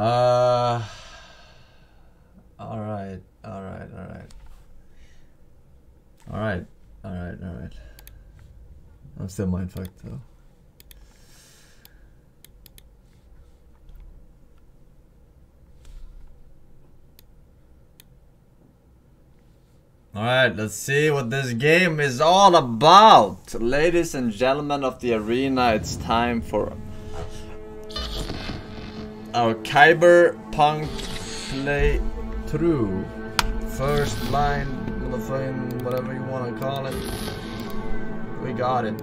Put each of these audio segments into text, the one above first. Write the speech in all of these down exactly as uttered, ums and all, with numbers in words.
Uh, all right, all right, all right. All right, all right, all right. I'm still mindfucked though. All right, let's see what this game is all about. Ladies and gentlemen of the arena, it's time for our Cyberpunk playthrough. First line, motherfucking, whatever you want to call it. We got it.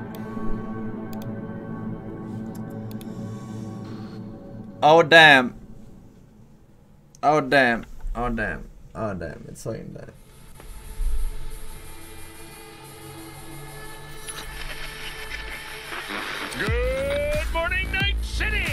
Oh damn. Oh damn. Oh damn. Oh damn. It's like that. Good morning, Night City!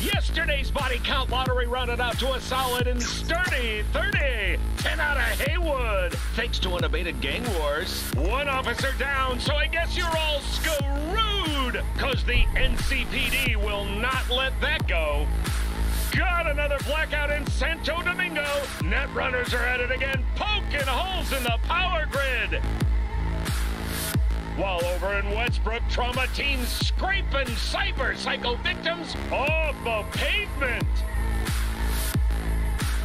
Yesterday's body count lottery rounded out to a solid and sturdy thirty! ten out of Haywood, thanks to unabated gang wars. One officer down, so I guess you're all screwed! Cause the N C P D will not let that go. Got another blackout in Santo Domingo! Net runners are at it again, poking holes in the power grid! While over in Westbrook, Trauma Team's scraping cyber psycho victims off the pavement.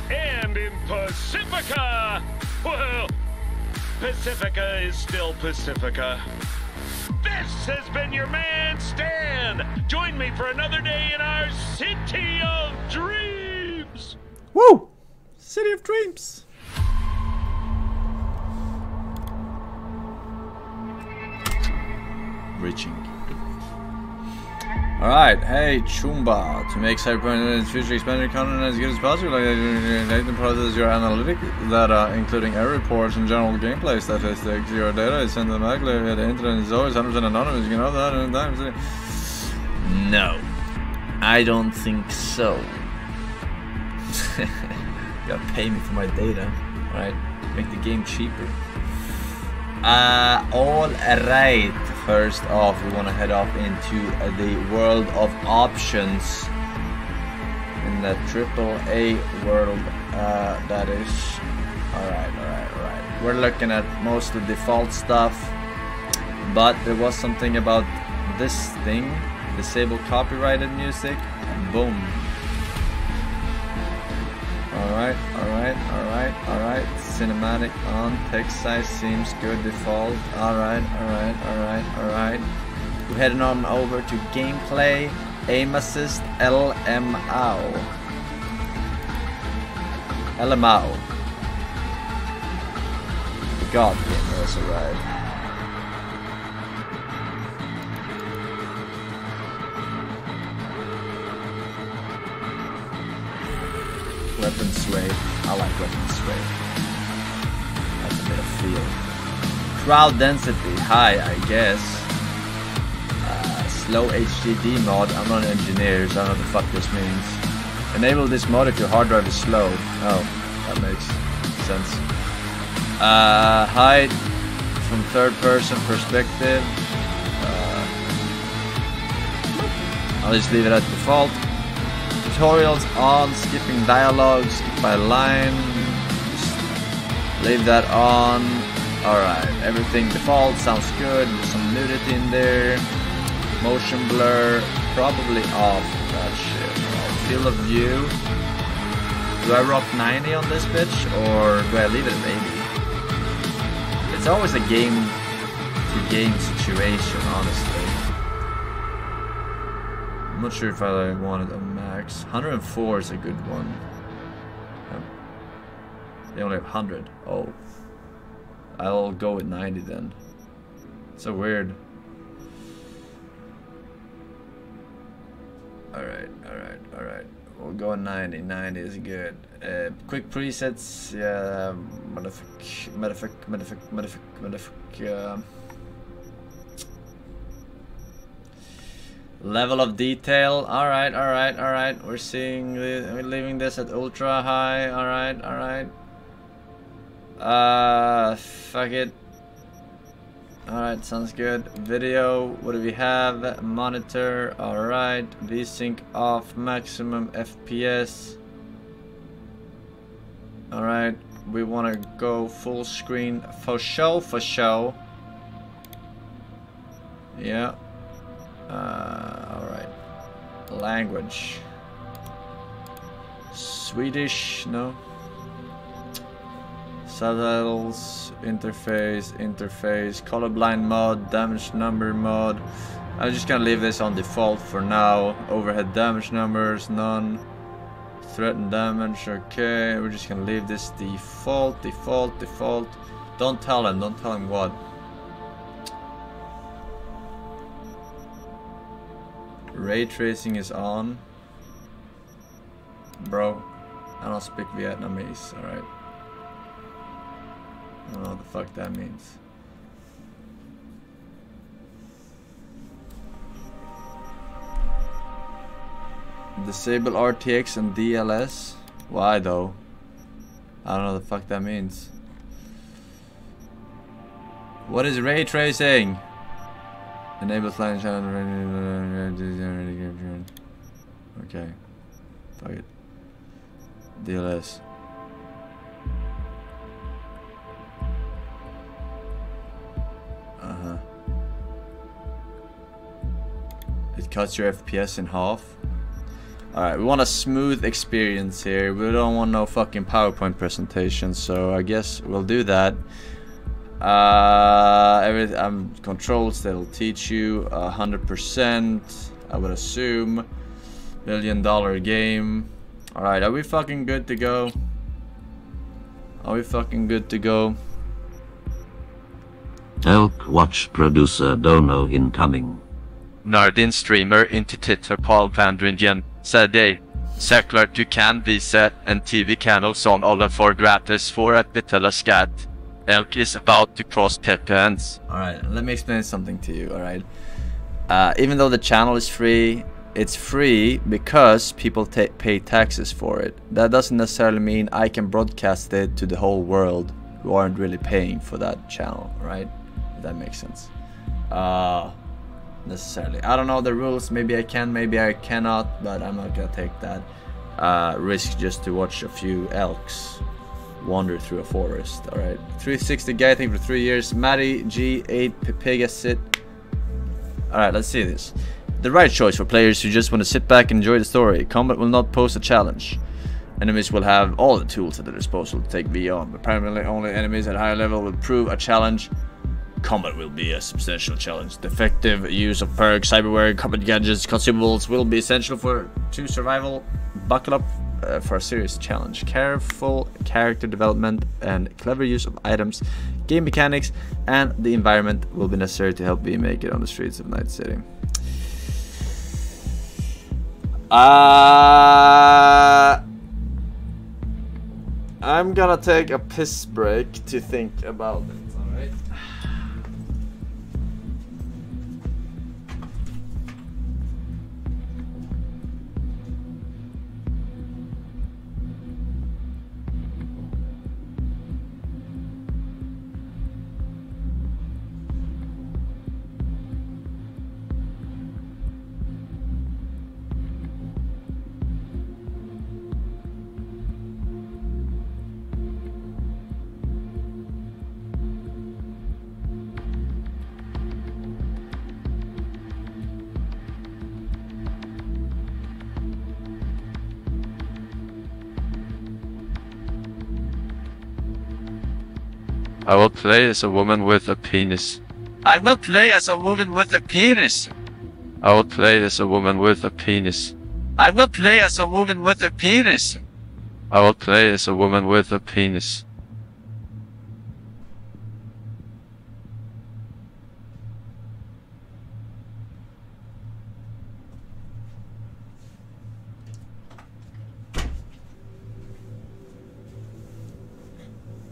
And in Pacifica, well, Pacifica is still Pacifica. This has been your man, Stan. Join me for another day in our City of Dreams. Woo! City of Dreams. Reaching. Alright, hey Chumba, to make Cyberpunk and its future expanded content as good as possible, like you process your analytic data, including error reports and general gameplay statistics. Your data is sent automatically via the internet and is always one hundred percent anonymous. You can have that in time. No, I don't think so. You gotta pay me for my data, right? Make the game cheaper. Uh, alright, first off we want to head off into uh, the world of options, in the triple A world, uh, that is. Alright, alright, alright, we're looking at most of the default stuff, but there was something about this thing, disable copyrighted music, and boom. Alright, alright, alright, alright. Cinematic on, text size seems good, default. Alright, alright, alright, alright. We're heading on over to gameplay, aim assist, L M A O. L M A O. The god game has arrived. Weapon sway. I like weapon sway. That's a bit of feel. Crowd density high, I guess. Uh, slow H D D mod. I'm not an engineer, so I don't know what the fuck this means. Enable this mod if your hard drive is slow. Oh, that makes sense. Uh, hide from third-person perspective. Uh, I'll just leave it at default. Tutorials on, skipping dialogue, skip by line, just leave that on. Alright, everything default, sounds good. There's some nudity in there, motion blur, probably off that shit. Field of view, do I rock ninety on this bitch or do I leave it at eighty? It's always a game to game situation, honestly. I'm not sure if I wanted a one oh four is a good one. Oh. They only have one hundred. Oh. I'll go with ninety then. So weird. Alright, alright, alright. We'll go ninety. ninety is good. Uh, quick presets. Yeah. Modific. Modific. Modific. Modific. Modific. Uh, Level of detail. Alright, alright, alright. We're seeing the, we're leaving this at ultra high. Alright, alright. Uh, fuck it. Alright, sounds good. Video. What do we have? Monitor. Alright. V sync off. Maximum F P S. All right, we want to go full screen for show, for show. Yeah. Uh, all right. Language. Swedish, no. Subtitles, interface, interface, colorblind mode, damage number mode. I'm just gonna leave this on default for now. Overhead damage numbers, none. Threatened damage, okay. We're just gonna leave this default, default, default. Don't tell him, don't tell him what. Ray tracing is on. Bro, I don't speak Vietnamese, alright. I don't know what the fuck that means. Disable R T X and D L S? Why though? I don't know what the fuck that means. What is ray tracing? Enable sliding channel. Okay. Fuck it. D L S. Uh-huh. It cuts your F P S in half. Alright, we want a smooth experience here. We don't want no fucking PowerPoint presentation, so I guess we'll do that. Uh, every, um, controls that'll teach you one hundred percent, I would assume. Billion dollar game. Alright, are we fucking good to go? Are we fucking good to go? Elk watch producer Dono incoming. Nardin streamer intititter Paul Vandringen said Säklar du kan visa en T V channel som alla får gratis för att betala skatt. Elk is about to cross P P Ns. Alright, let me explain something to you, alright? Uh, even though the channel is free, it's free because people ta pay taxes for it. That doesn't necessarily mean I can broadcast it to the whole world who aren't really paying for that channel, right? If that makes sense. Uh, necessarily. I don't know the rules. Maybe I can, maybe I cannot, but I'm not gonna take that uh, risk just to watch a few elks wander through a forest, alright? three sixty guy, I think, for three years. Matty G eight Pepegasit. Alright, let's see this. The right choice for players who just want to sit back and enjoy the story. Combat will not pose a challenge. Enemies will have all the tools at their disposal to take V on, but primarily only enemies at higher level will prove a challenge. Combat will be a substantial challenge. The effective use of perks, cyberware, combat gadgets, consumables will be essential for to survival. Buckle up uh, for a serious challenge. Careful character development and clever use of items, game mechanics, and the environment will be necessary to help V make it on the streets of Night City. Uh, I'm gonna take a piss break to think about it, alright? I will play as a woman with a penis. I will play as a woman with a penis. I will play as a woman with a penis. I will play as a woman with a penis. I will play as a woman with a penis.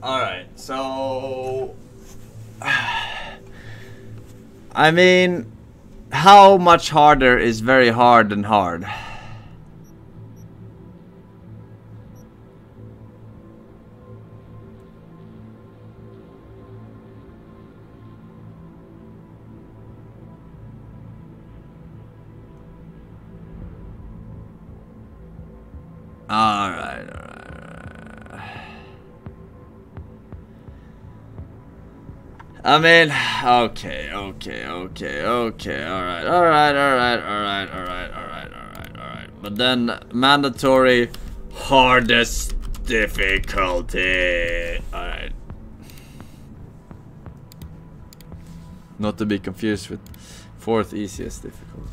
Alright, so... I mean, how much harder is very hard than hard? Alright, alright, alright. I mean, okay, okay, okay, okay, alright, alright, alright, alright, alright, alright, alright, alright. But then, mandatory, hardest difficulty. Alright. Not to be confused with fourth easiest difficulty.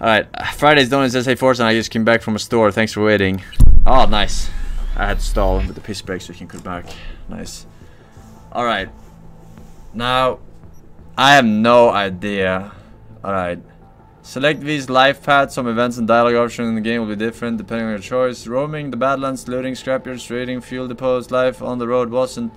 Alright, Friday's donuts says, hey Forsen, I just came back from a store, thanks for waiting. Oh, nice. I had to stall with the piss break so you can come back. Nice. Alright, now, I have no idea. Alright, select these life paths, some events and dialogue options in the game will be different depending on your choice. Roaming, the Badlands, looting, scrapyards, raiding, fuel depots, life on the road wasn't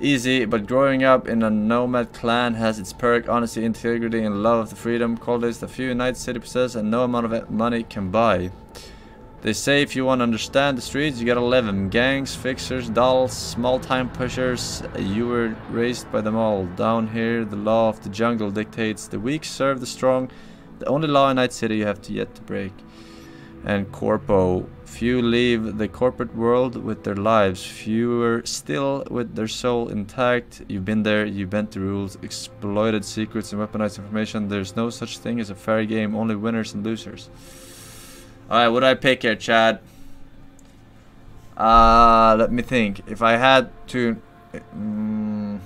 easy, but growing up in a nomad clan has its perk, honesty, integrity, and love of the freedom. Call this the few Night City possess and no amount of money can buy. They say if you want to understand the streets, you gotta live them. Gangs, fixers, dolls, small-time pushers, you were raised by them all. Down here, the law of the jungle dictates the weak serve the strong. The only law in Night City you have to yet to break. And Corpo. Few leave the corporate world with their lives. Fewer still with their soul intact. You've been there, you bent the rules, exploited secrets and weaponized information. There's no such thing as a fair game, only winners and losers. Alright, what do I pick here, Chad? Uh, let me think. If I had to... Um,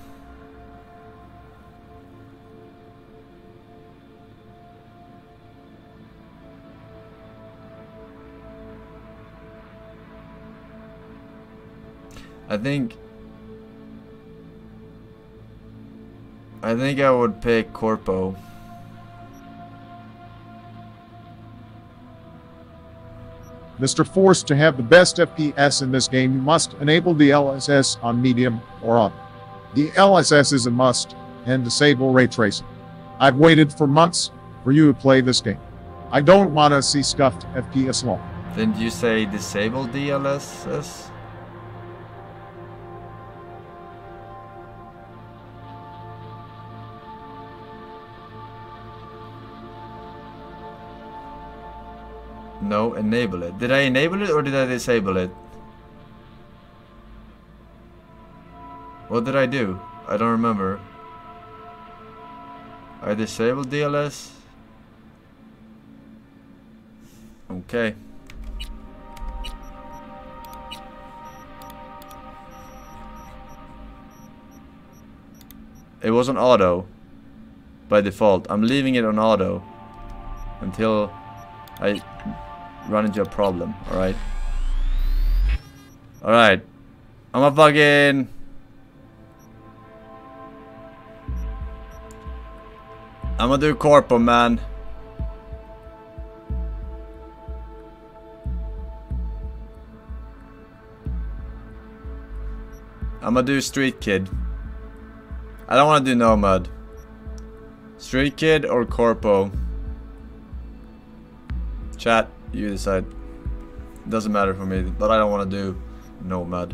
I think... I think I would pick Corpo. Mister Force, to have the best F P S in this game, you must enable D L S S on medium or on. D L S S is a must, and disable ray tracing. I've waited for months for you to play this game. I don't want to see scuffed F P S long. Didn't you say disable D L S S? No, enable it. Did I enable it or did I disable it? What did I do? I don't remember. I disabled D L S. Okay. It was on auto by default. I'm leaving it on auto until I run into a problem, alright? Alright. I'm a fucking... I'm gonna do Corpo, man. I'm gonna do Street Kid. I don't wanna do Nomad. Street Kid or Corpo? Chat. You decide. Doesn't matter for me, but I don't want to do Nomad.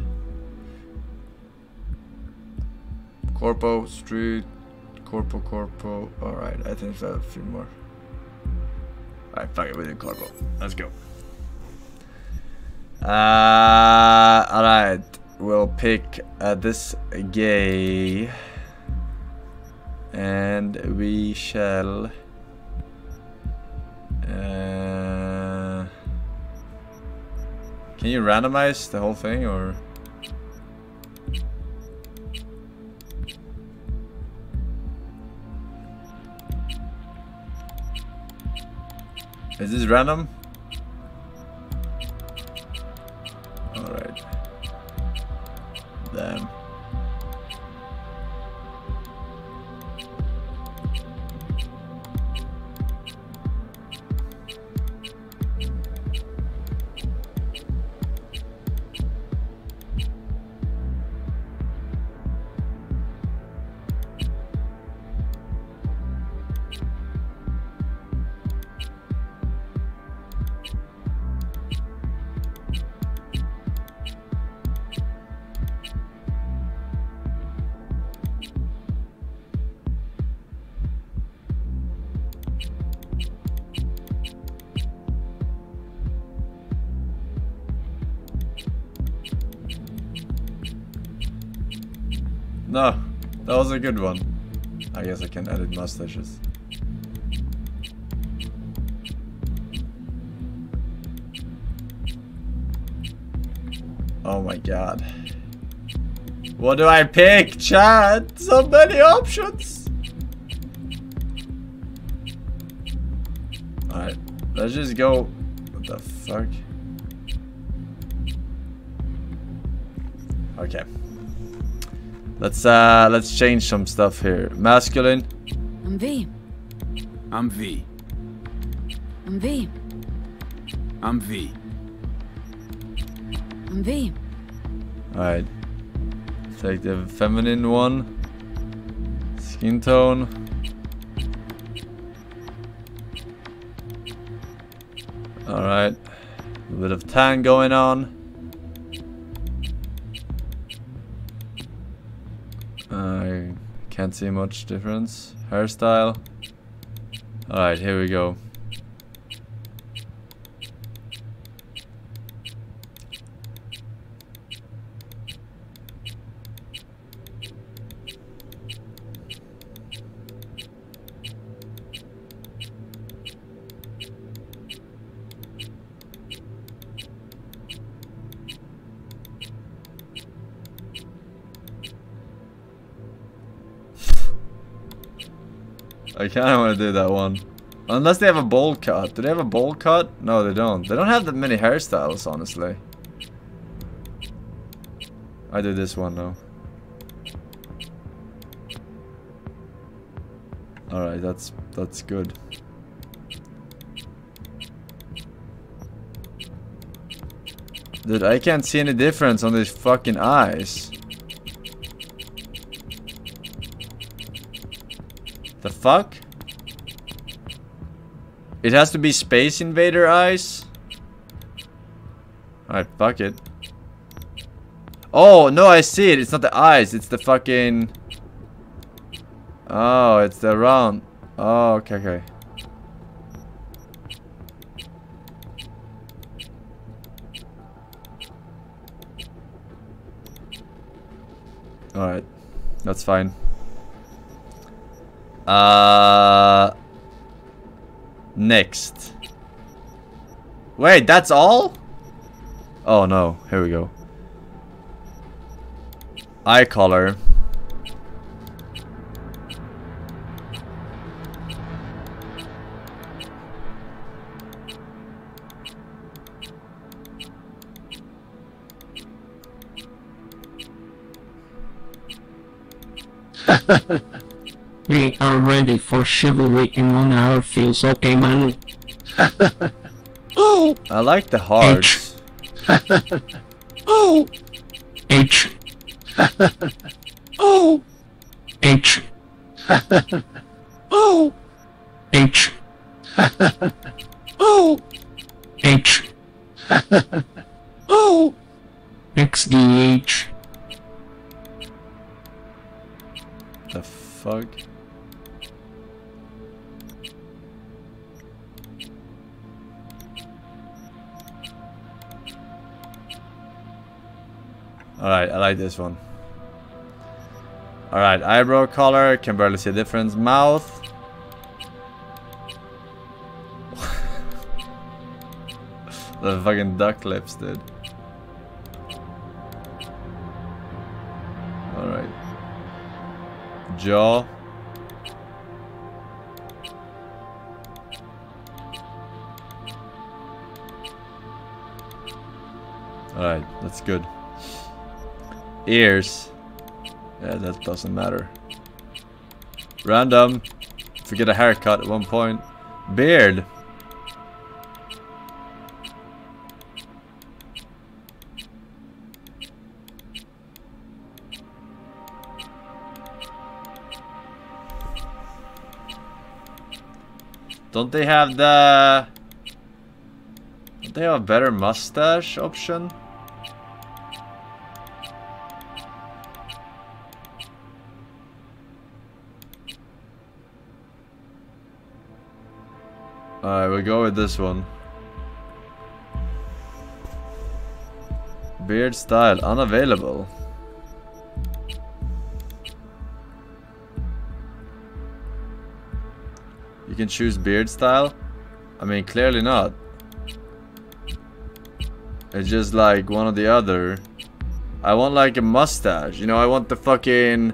Corpo, Street, Corpo, Corpo. Alright, I think so. A few more. Alright, fuck it, we did Corpo. Let's go. Uh, Alright, we'll pick uh, this gay. And we shall. Uh, Can you randomize the whole thing, or? Is this random? Alright. Damn. No, that was a good one. I guess I can edit mustaches. Oh my god. What do I pick, chat? So many options! Alright, let's just go... What the fuck? Okay. Let's uh, let's change some stuff here. Masculine. I'm V. I'm V. I'm V. I'm V. I'm V. Alright. Take the feminine one. Skin tone. Alright. A bit of tan going on. I can't see much difference. Hairstyle. Alright, here we go. I kinda wanna do that one. Unless they have a bowl cut. Do they have a bowl cut? No, they don't. They don't have that many hairstyles, honestly. I do this one now. Alright, that's that's good. Dude, I can't see any difference on these fucking eyes. The fuck? It has to be Space Invader eyes? Alright, fuck it. Oh, no, I see it. It's not the eyes. It's the fucking... Oh, it's the round. Oh, okay, okay. Alright. That's fine. Uh, next. Wait, that's all? Oh no, here we go. Eye color. We are ready for chivalry in one hour feels okay, man. Oh, I like the hearts. H. Oh, H. Oh, H. Oh, H. Oh, H. Oh, X D H. The fuck? Alright, I like this one. Alright, eyebrow color, can barely see a difference. Mouth. The fucking duck lips, dude. Alright. Jaw. Alright, that's good. Ears. Yeah, that doesn't matter. Random. Forget a haircut at one point. Beard. Don't they have the... Don't they have a better mustache option? Alright, we'll go with this one. Beard style, unavailable. You can choose beard style? I mean, clearly not. It's just like one or the other. I want like a mustache. You know, I want the fucking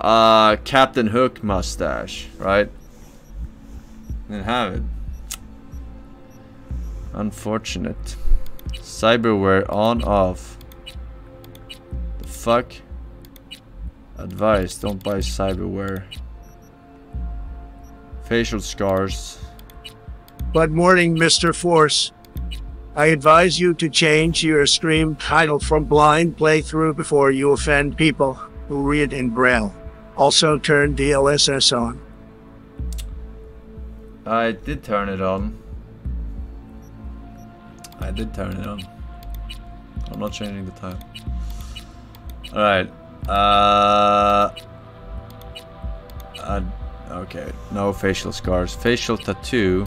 uh, Captain Hook mustache, right? Didn't have it. Unfortunate. Cyberware on, off. The fuck? Advice, don't buy cyberware. Facial scars. Good morning, Mister Force. I advise you to change your stream title from blind playthrough before you offend people who read in Braille. Also turn D L S S on. I did turn it on. I did turn it on. I'm not changing the title. Alright. Uh, uh, okay, no facial scars. Facial tattoo.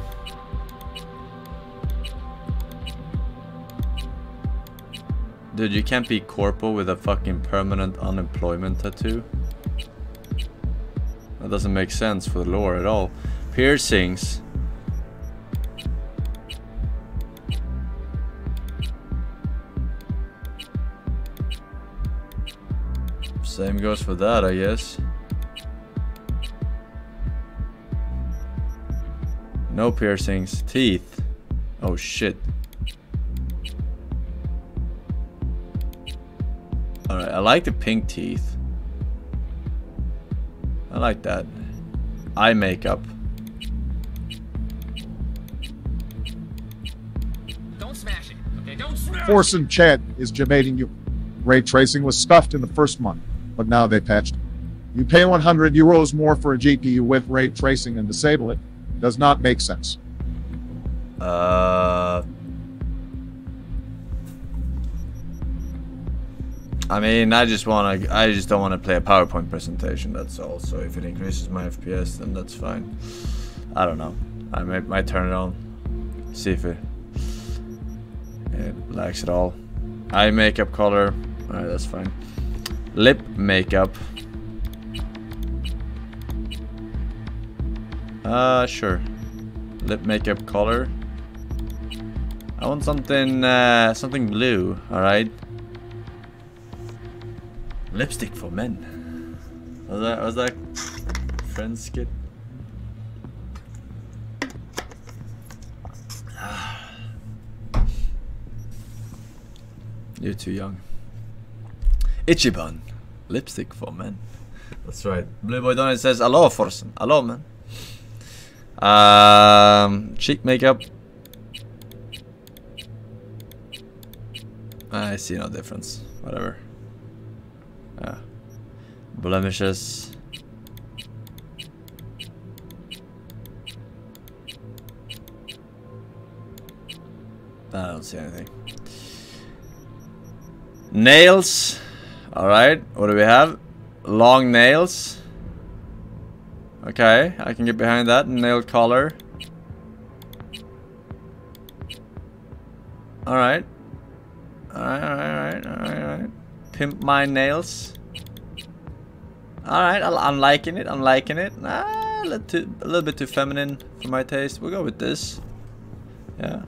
Dude, you can't be Corpo with a fucking permanent unemployment tattoo. That doesn't make sense for the lore at all. Piercings. Same goes for that, I guess. No piercings. Teeth. Oh shit. Alright, I like the pink teeth. I like that. Eye makeup. Don't smash it. Okay, don't smash it. Forsen Chad is gemating you. Ray tracing was stuffed in the first month, but now they patched it. You pay one hundred euros more for a G P U with ray tracing and disable it. Does not make sense. Uh, I mean, I just want to. I just don't want to play a PowerPoint presentation. That's all. So if it increases my F P S, then that's fine. I don't know. I might, might turn it on. See if it it likes it all. Eye makeup color. All right, that's fine. Lip makeup. Uh, sure. Lip makeup color. I want something, uh, something blue. All right. Lipstick for men. Was that, was that Friends skit? You're too young. Ichiban, lipstick for men. That's right. Blue Boy Donnie says, "Hello, Forsen. Hello, man." Um, cheek makeup. I see no difference. Whatever. Yeah. Blemishes. I don't see anything. Nails. All right, what do we have? Long nails. Okay, I can get behind that. Nail color. All right. All right, all right, all right, all right. Pimp my nails. All right, I'm liking it. I'm liking it. Ah, a little, too, a little bit too feminine for my taste. We'll go with this. Yeah,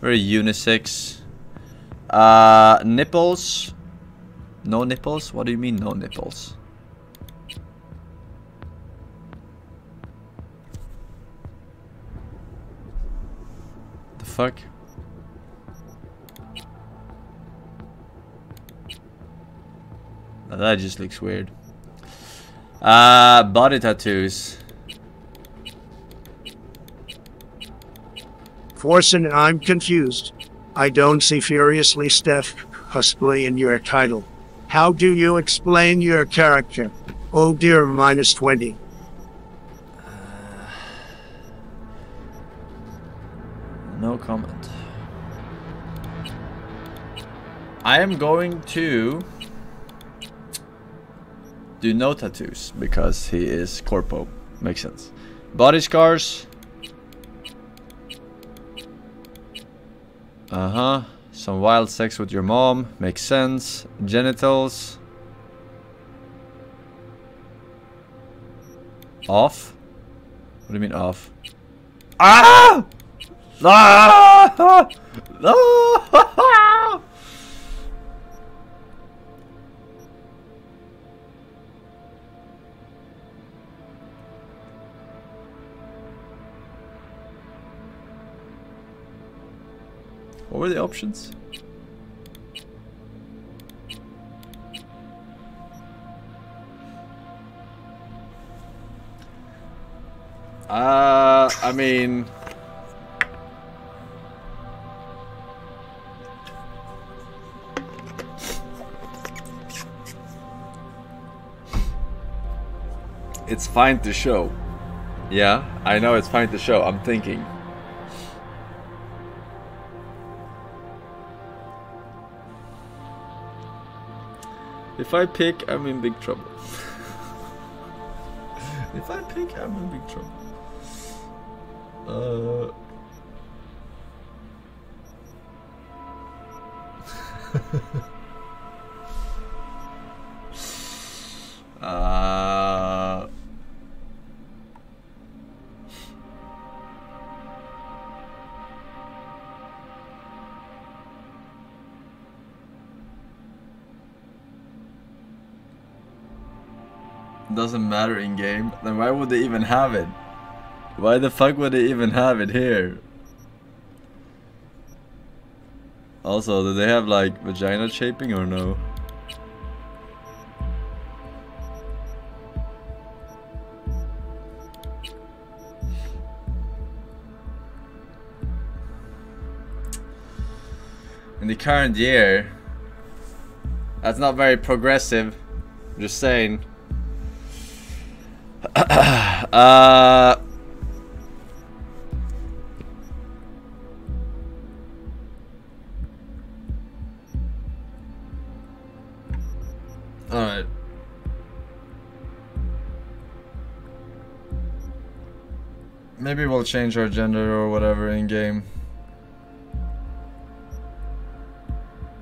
very unisex. Uh, nipples. No nipples? What do you mean no nipples? The fuck? Now that just looks weird. Uh, body tattoos. Forsen, I'm confused. I don't see furiously Steph Husply in your title. How do you explain your character? Oh dear, minus twenty. Uh, no comment. I am going to do no tattoos because he is Corpo. Makes sense. Body scars. Uh-huh. Some wild sex with your mom. Makes sense. Genitals. Off? What do you mean off? Ah! Ah! Ah! What were the options? Uh, I mean... It's fine to show. Yeah, I know it's fine to show. I'm thinking. If I pick, I'm in big trouble. If I pick, I'm in big trouble. Uh... uh... Doesn't matter in game, then why would they even have it? Why the fuck would they even have it here? Also, do they have like vagina shaping or no? In the current year, that's not very progressive. I'm just saying. uh. Alright. Maybe we'll change our gender or whatever in game.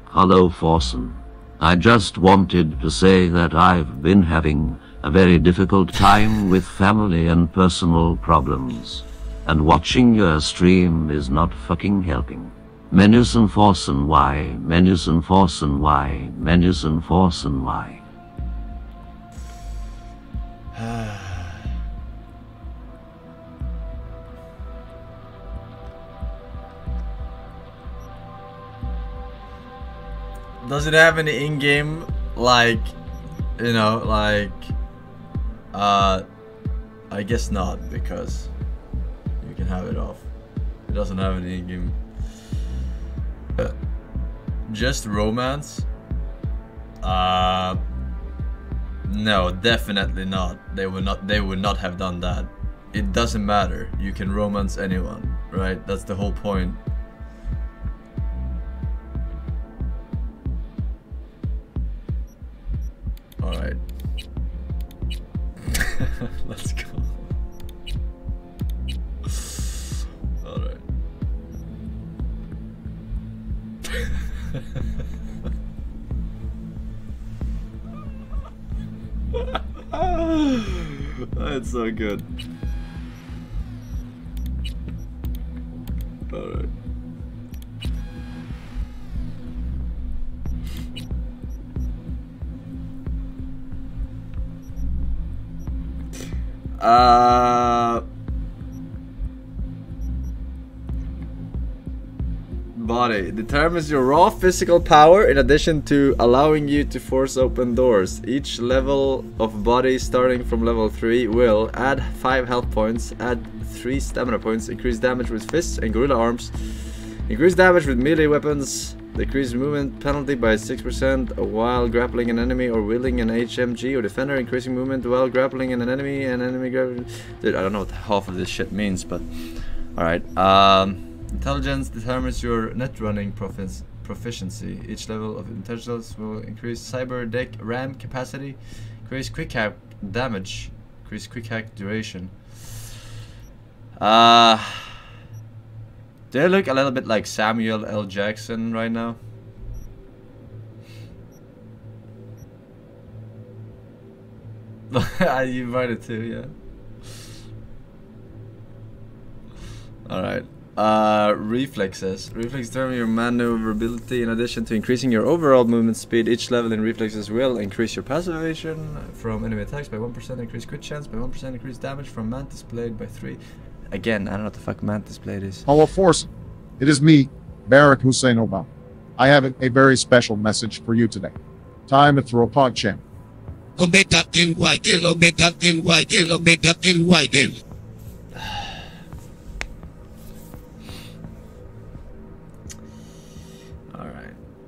Hello, Forsen. I just wanted to say that I've been having a very difficult time with family and personal problems. And watching your stream is not fucking helping. Menus and Forsen, why? Menus and Forsen, why? Menus and Forsen, why? Does it have any in-game, like, you know, like, uh, I guess not, because you can have it off. It doesn't have any in-game. Uh, just romance? Uh, no, definitely not. They would not. They would not have done that. It doesn't matter. You can romance anyone, right? That's the whole point. Alright. Let's go. Alright. That's so good. Alright. Uh, body determines your raw physical power in addition to allowing you to force open doors. Each level of body starting from level three will add five health points, add three stamina points, increase damage with fists and gorilla arms, increase damage with melee weapons, decrease movement penalty by six percent while grappling an enemy or wielding an H M G or defender, increasing movement while grappling an enemy and enemy grappling. Dude, I don't know what half of this shit means, but alright. Um, intelligence determines your net running profic proficiency. Each level of intelligence will increase cyber deck RAM capacity, increase quick hack damage, increase quick hack duration. Uh... Do I look a little bit like Samuel L. Jackson right now? You invited too, yeah. Alright. Uh, reflexes. Reflexes determine your maneuverability. In addition to increasing your overall movement speed, each level in reflexes will increase your passive evasion from enemy attacks by one percent, increase crit chance by one percent, increase damage from Mantis Blade by three. Again, I don't know what the fuck Mantis Blade is. Hello, Force. It is me, Barack Hussein Obama. I have a, a very special message for you today. Time to throw a pod champ.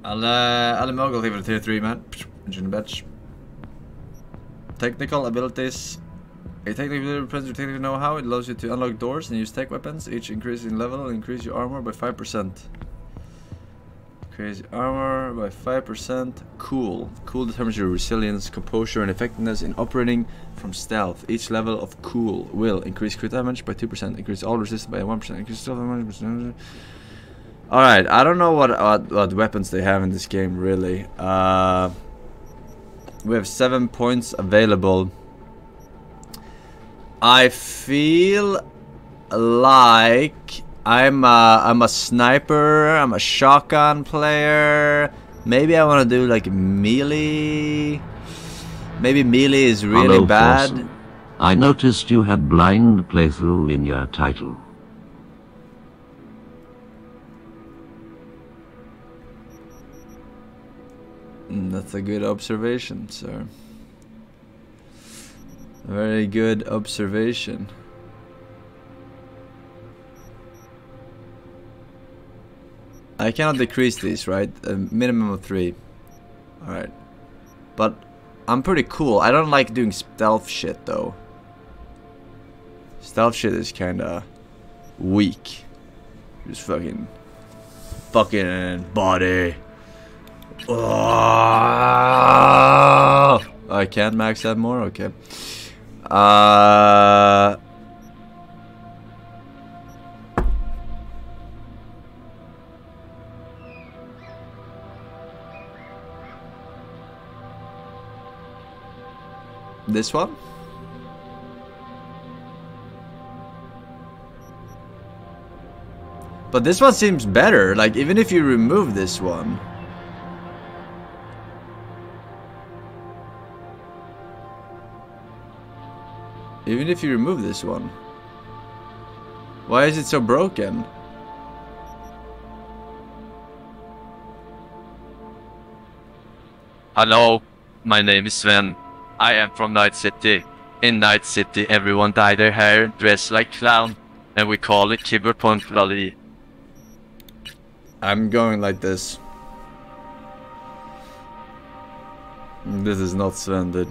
I'll, uh, I'll I'll give it a tier three, man. Engine batch. Technical abilities. A technical represents your technical know-how. It allows you to unlock doors and use tech weapons. Each increase in level will increase your armor by five percent. Increase armor by five percent. Cool. Cool determines your resilience, composure, and effectiveness in operating from stealth. Each level of cool will increase crit damage by two percent. Increase all resistance by one percent. Increase stealth damage. Alright, I don't know what, what what weapons they have in this game, really. Uh, we have seven points available. I feel like I'm a, I'm a sniper, I'm a shotgun player. Maybe I want to do like melee. Maybe melee is really Hello, bad. Forsen. I noticed you had blind playthrough in your title. That's a good observation, sir. Very good observation. I cannot decrease these, right? A minimum of three. Alright. But I'm pretty cool. I don't like doing stealth shit, though. Stealth shit is kinda weak. Just fucking... Fucking body. Oh, I can't max that more? Okay. Uh, this one? But this one seems better. Like, even if you remove this one. Even if you remove this one. Why is it so broken? Hello, my name is Sven. I am from Night City. In Night City, everyone dyed their hair, dressed like clown, and we call it Cyberpunk Lolly. I'm going like this. This is not Sven, dude.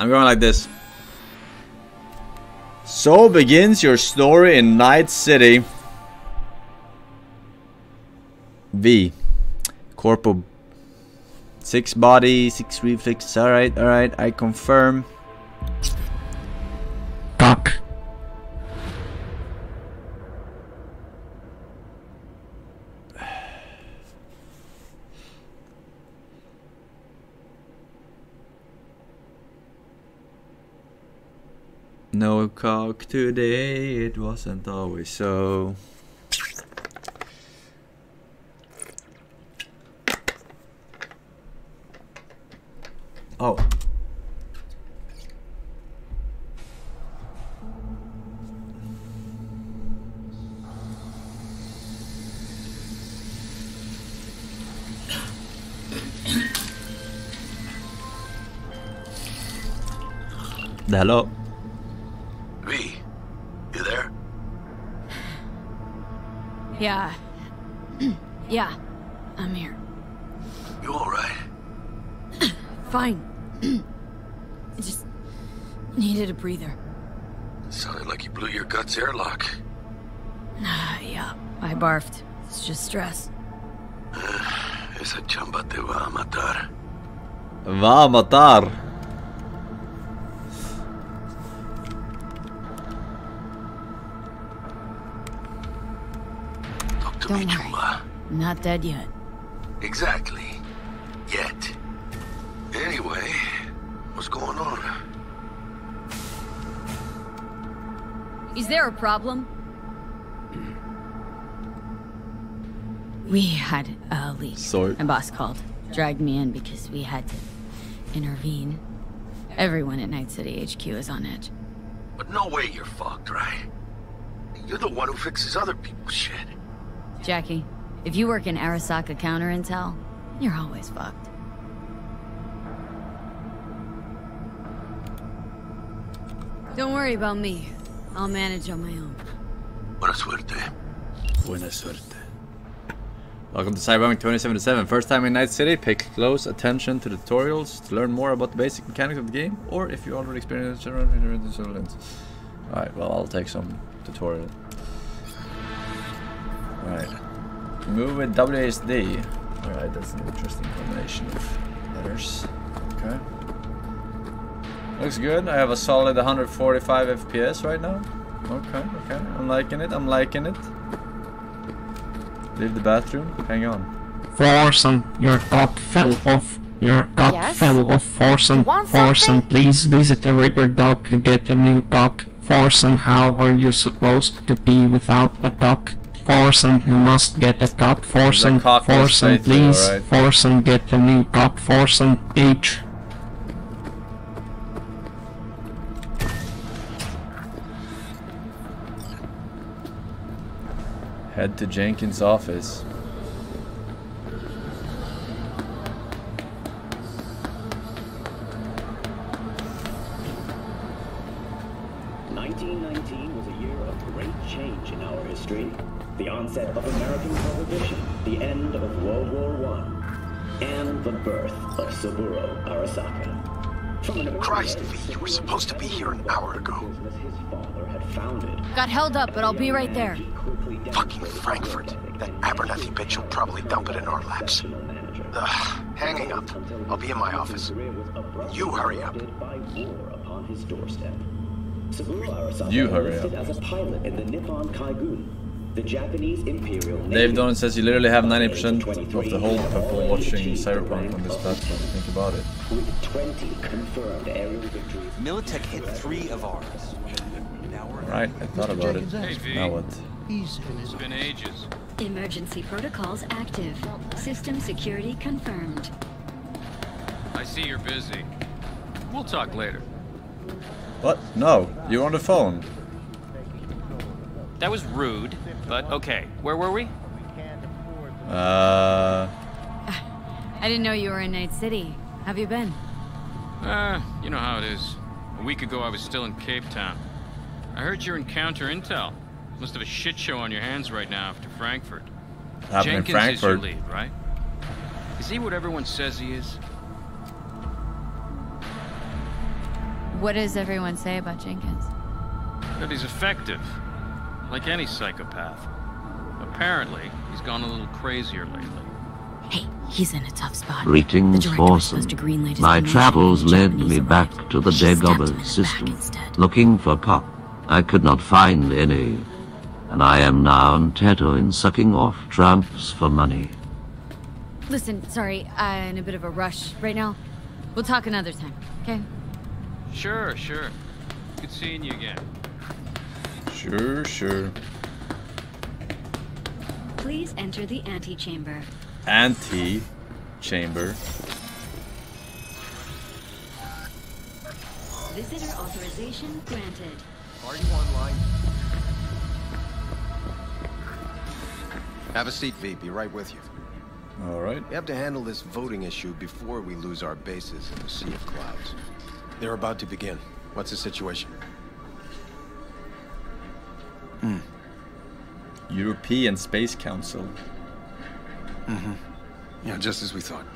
I'm going like this. So begins your story in Night City. V. Corpo. Six body, six reflexes. Alright, alright. I confirm. Doc. No cock today, it wasn't always so. Oh. Hello. Yeah. Yeah. I'm here. You alright? Fine. I just needed a breather. It sounded like you blew your guts airlock. Yeah. I barfed. It's just stress. Esa chamba te va a matar. Va a matar. Don't worry. I'm not dead yet. Exactly. Yet. Anyway, what's going on? Is there a problem? We had a leak. Sorry. My boss called. Dragged me in because we had to intervene. Everyone at Night City H Q is on edge. But no way you're fucked, right? You're the one who fixes other people's shit. Jackie, if you work in Arasaka counter-intel, you're always fucked. Don't worry about me. I'll manage on my own. Buena suerte. Buena suerte. Welcome to Cyberpunk twenty seventy-seven. First time in Night City? Pay close attention to the tutorials to learn more about the basic mechanics of the game, or if you already experienced it. Alright, well, I'll take some tutorial. Alright. Move with W S D. Alright, that's an interesting combination of letters. Okay. Looks good. I have a solid one forty-five F P S right now. Okay, okay. I'm liking it. I'm liking it. Leave the bathroom. Hang on. Forsen, your top fell off. Your top yes? fell off. Forsen, Forsen, please visit the Ripper Doc to get a new doc. Forsen, how are you supposed to be without a doc? Forsen, you must get a doc. Forsen, Forsen, please. Right. Forsen, get a new doc. Forsen, H. Head to Jenkins' office. nineteen nineteen was a year of great change in our history. The onset of American Prohibition, the end of World War One, and the birth of Saburo Arasaka. Christ, you were supposed to be here an hour ago. Got held up, but I'll be right there. Fucking Frankfurt. That Abernathy bitch will probably dump it in our laps. Ugh, hanging up. I'll be in my office. You hurry up. You hurry up. Dave Dolan says you literally have ninety percent of the whole people watching Cyberpunk on this platform. Think about it. With twenty confirmed aerial victories. Militech hit three of ours. Right, I thought about it. Now what? It's been ages. Emergency protocols active. System security confirmed. I see you're busy. We'll talk later. What? No, you're on the phone. That was rude, but okay. Where were we? Uh... I didn't know you were in Night City. Have you been? Uh, you know how it is. A week ago I was still in Cape Town. I heard you're in counter intel. Must have a shit show on your hands right now after Frankfurt. Happened in Frankfurt. Jenkins is your lead, right? Is he what everyone says he is? What does everyone say about Jenkins? That he's effective. Like any psychopath. Apparently, he's gone a little crazier lately. Hey, he's in a tough spot. Greetings, Forsen. My travels led me back to the Dagobah system, looking for pop. I could not find any. And I am now on Tatooine sucking off tramps for money. Listen, sorry, I'm in a bit of a rush right now. We'll talk another time, okay? Sure, sure. Good seeing you again. Sure, sure. Please enter the antechamber. Antechamber. Visitor authorization granted. Are you online? Have a seat, V. Be right with you. All right. We have to handle this voting issue before we lose our bases in the sea of clouds. They're about to begin. What's the situation? Mm. European Space Council. Mm-hmm. Yeah, just as we thought.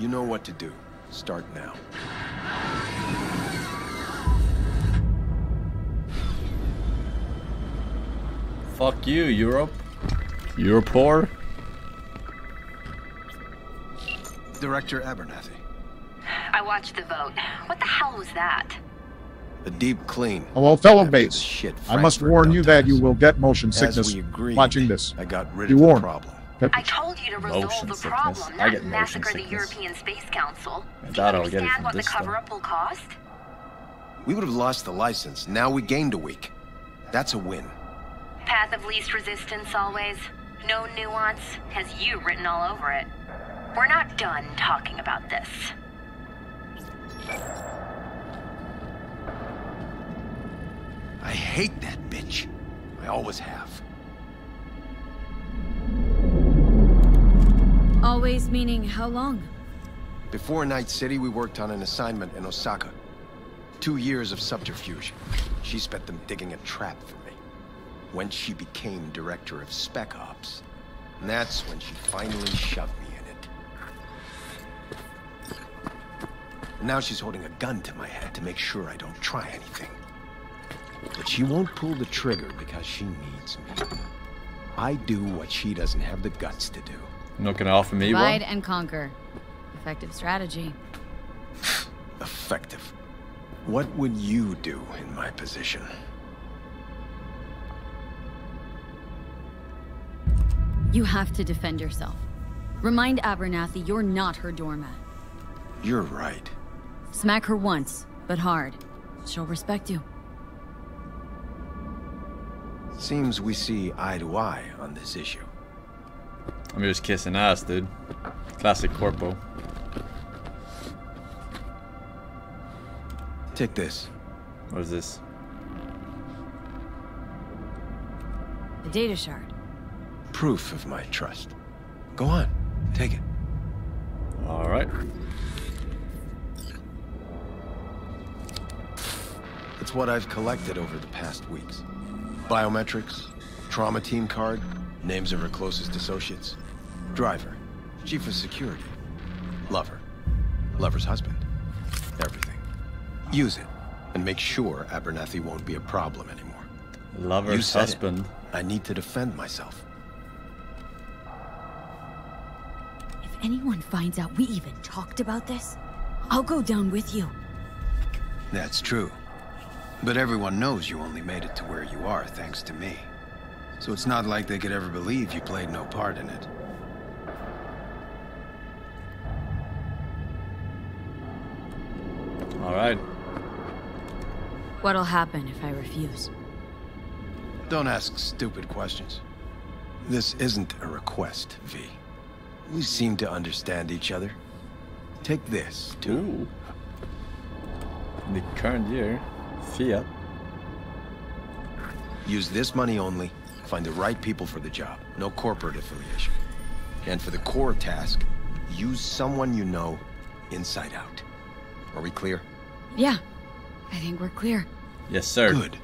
You know what to do. Start now. Fuck you, Europe. You're poor. Director Abernathy. I watched the vote. What the hell was that? A deep clean. Hello, fellow mates. I must warn you that you will get motion sickness watching this. I got rid of the problem. I told you to resolve the problem, not massacre the European Space Council. Do you understand what the cover-up will cost? We would have lost the license. Now we gained a week. That's a win. Path of least resistance always. No nuance, has you written all over it. We're not done talking about this. I hate that bitch. I always have. Always meaning how long? Before Night City, we worked on an assignment in Osaka. Two years of subterfuge. She spent them digging a trap for me. When she became director of Spec Ops. And that's when she finally shoved me in it. And now she's holding a gun to my head to make sure I don't try anything. But she won't pull the trigger because she needs me. I do what she doesn't have the guts to do. Not gonna offer me one. Divide and conquer. Effective strategy. Effective. What would you do in my position? You have to defend yourself. Remind Abernathy you're not her doormat. You're right. Smack her once, but hard. She'll respect you. Seems we see eye to eye on this issue. I'm just kissing ass, dude. Classic Corpo. Take this. What is this? The data shard. Proof of my trust. Go on, take it. All right. It's what I've collected over the past weeks. Biometrics, trauma team card, names of her closest associates. Driver, chief of security, lover, lover's husband, everything. Use it, and make sure Abernathy won't be a problem anymore. Lover's husband. It. I need to defend myself. If anyone finds out we even talked about this, I'll go down with you. That's true. But everyone knows you only made it to where you are thanks to me. So it's not like they could ever believe you played no part in it. All right. What'll happen if I refuse? Don't ask stupid questions. This isn't a request, V. We seem to understand each other. Take this, too. Ooh. In the current year, fiat. Use this money only. Find the right people for the job, no corporate affiliation. And for the core task, use someone you know inside out. Are we clear? Yeah, I think we're clear. Yes, sir. Good.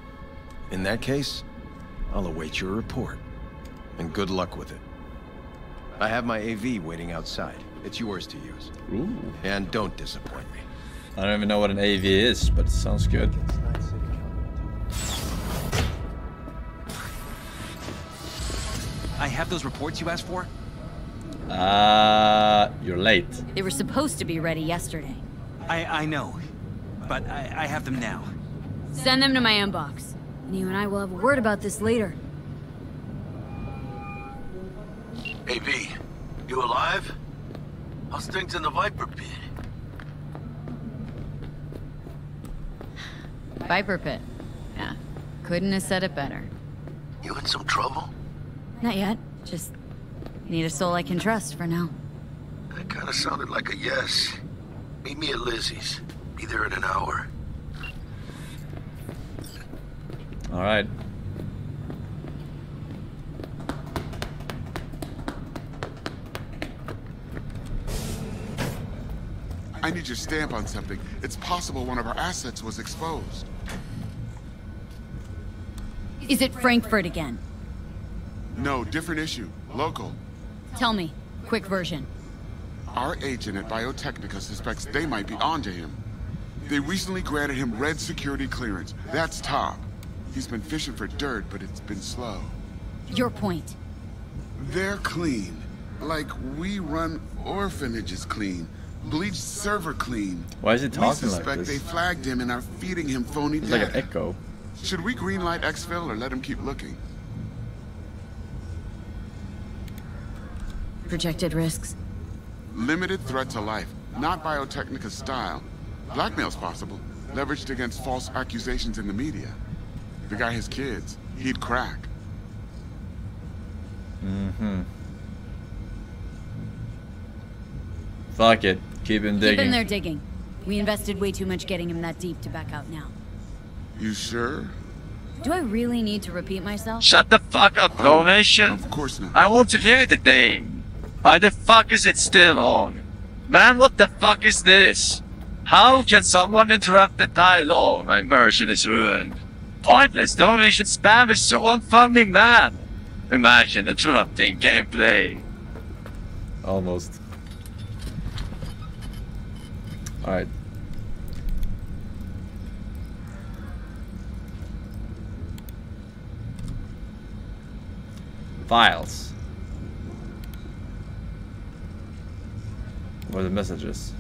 In that case, I'll await your report. And good luck with it. I have my A V waiting outside. It's yours to use. Ooh. And don't disappoint me. I don't even know what an A V is, but it sounds good. I have those reports you asked for? Uh, you're late. They were supposed to be ready yesterday. I, I know, but I, I have them now. Send them to my inbox, and you and I will have a word about this later. Hey, V, you alive? How stinks in the Viper Pit? Viper Pit? Yeah, couldn't have said it better. You in some trouble? Not yet. Just need a soul I can trust for now. That kind of sounded like a yes. Meet me at Lizzie's. Be there in an hour. All right. I need your stamp on something. It's possible one of our assets was exposed. Is it Frankfurt again? No, different issue. Local. Tell me. Quick version. Our agent at Biotechnica suspects they might be onto him. They recently granted him red security clearance. That's top. He's been fishing for dirt, but it's been slow. Your point. They're clean. Like we run orphanages clean. Bleached server clean. Why is it talking like this? We suspect they flagged him and are feeding him phony data. It's like an echo. Should we greenlight exfil or let him keep looking? Projected risks? Limited threat to life. Not Biotechnica style. Blackmail's possible. Leveraged against false accusations in the media. If the guy has kids, he'd crack. Mm-hmm. Fuck it. Keep him digging. Keep him there digging. We invested way too much getting him that deep to back out now. You sure? Do I really need to repeat myself? Shut the fuck up, oh, Novation. Of course not. I want to hear the thing. Why the fuck is it still on? Man, what the fuck is this? How can someone interrupt the dialogue? My immersion is ruined. Pointless donation spam is so unfunny, man. Imagine interrupting gameplay. Almost. Alright. Files. Where are the messages?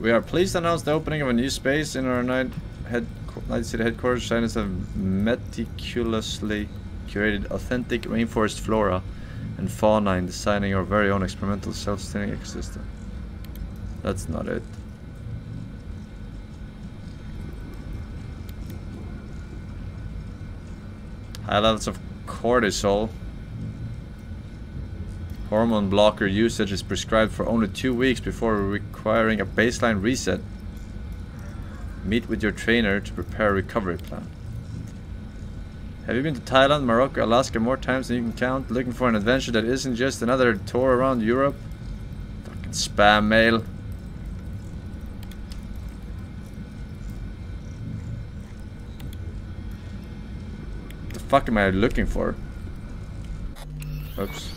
We are pleased to announce the opening of a new space in our night, head, Night City headquarters. Scientists have meticulously curated authentic rainforest flora and fauna in designing our very own experimental self-sustaining ecosystem. That's not it. High levels of cortisol. Hormone blocker usage is prescribed for only two weeks before requiring a baseline reset. Meet with your trainer to prepare a recovery plan. Have you been to Thailand, Morocco, Alaska more times than you can count? Looking for an adventure that isn't just another tour around Europe? Fucking spam mail. What the fuck am I looking for? Oops.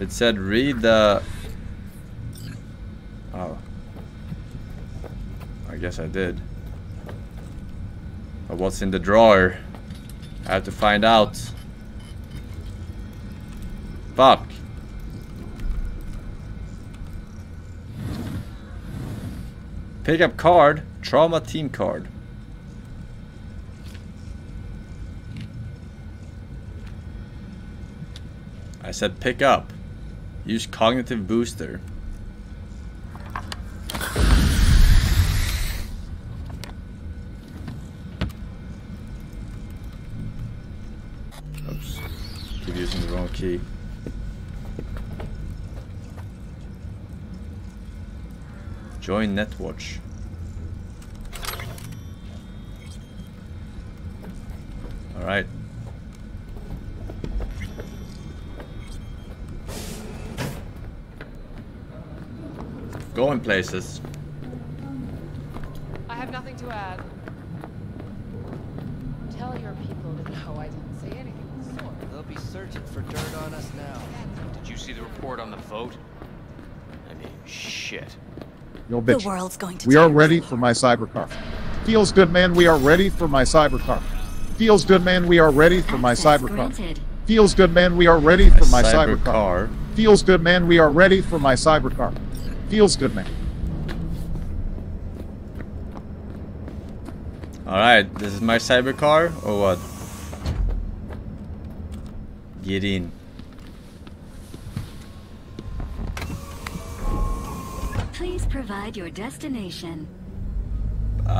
It said read the... Oh. I guess I did. But what's in the drawer? I have to find out. Fuck. Pick up card. Trauma team card. I said pick up. Use cognitive booster. Oops. Keep using the wrong key. Join Netwatch. All right. Going places. I have nothing to add. Tell your people that no, I didn't say anything of the sort. They'll be searching for dirt on us now. Did you see the report on the vote? I mean, shit. Yo, bitch. The world's going to. We are ready for my cybercar. Feels good, man. We are ready for my cybercar. Feels good, man. We are ready for my cybercar. Feels good, man. We are ready for my cybercar. Feels good, man. We are ready for my cybercar. Feels good, man. Alright, this is my cybercar or what? Get in. Please provide your destination. Uh,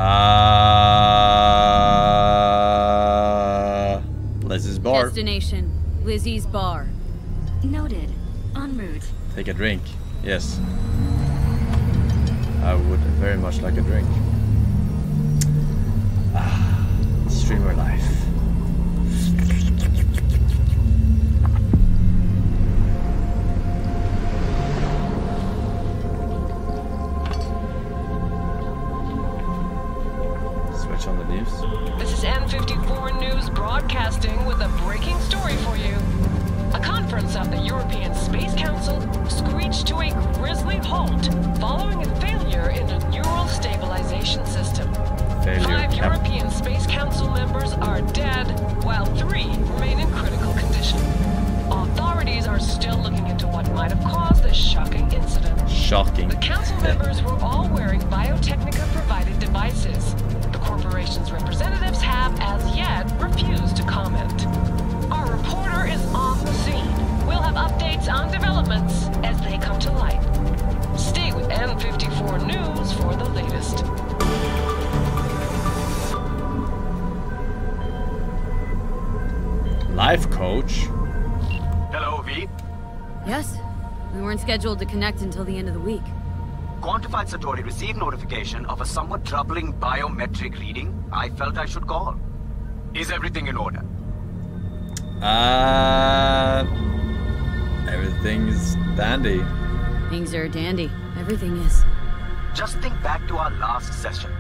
Lizzie's bar. Destination, Lizzie's bar. Noted. En route. Take a drink. Yes. I would very much like a drink. Ah, streamer life. Switch on the news. This is N fifty-four News broadcasting with a breaking story for you. A conference of the European Space Council screeched to a grisly halt following a failure in a neural stabilization system. Failure. Five European Space Council members are dead, while three remain in critical condition. Authorities are still looking into what might have caused this shocking incident. Shocking. The council members were all wearing Biotechnica-provided devices. The corporation's representatives have, as yet, Nomad refused to comment. Our reporter is on the scene. We'll have updates on developments as they come to light. Stay with M fifty-four News for the latest. Life coach? Hello, V? Yes. We weren't scheduled to connect until the end of the week. Quantified Satori received notification of a somewhat troubling biometric reading. I felt I should call. Is everything in order? Uh... Everything's dandy. Things are dandy. Everything is. Just think back to our last session.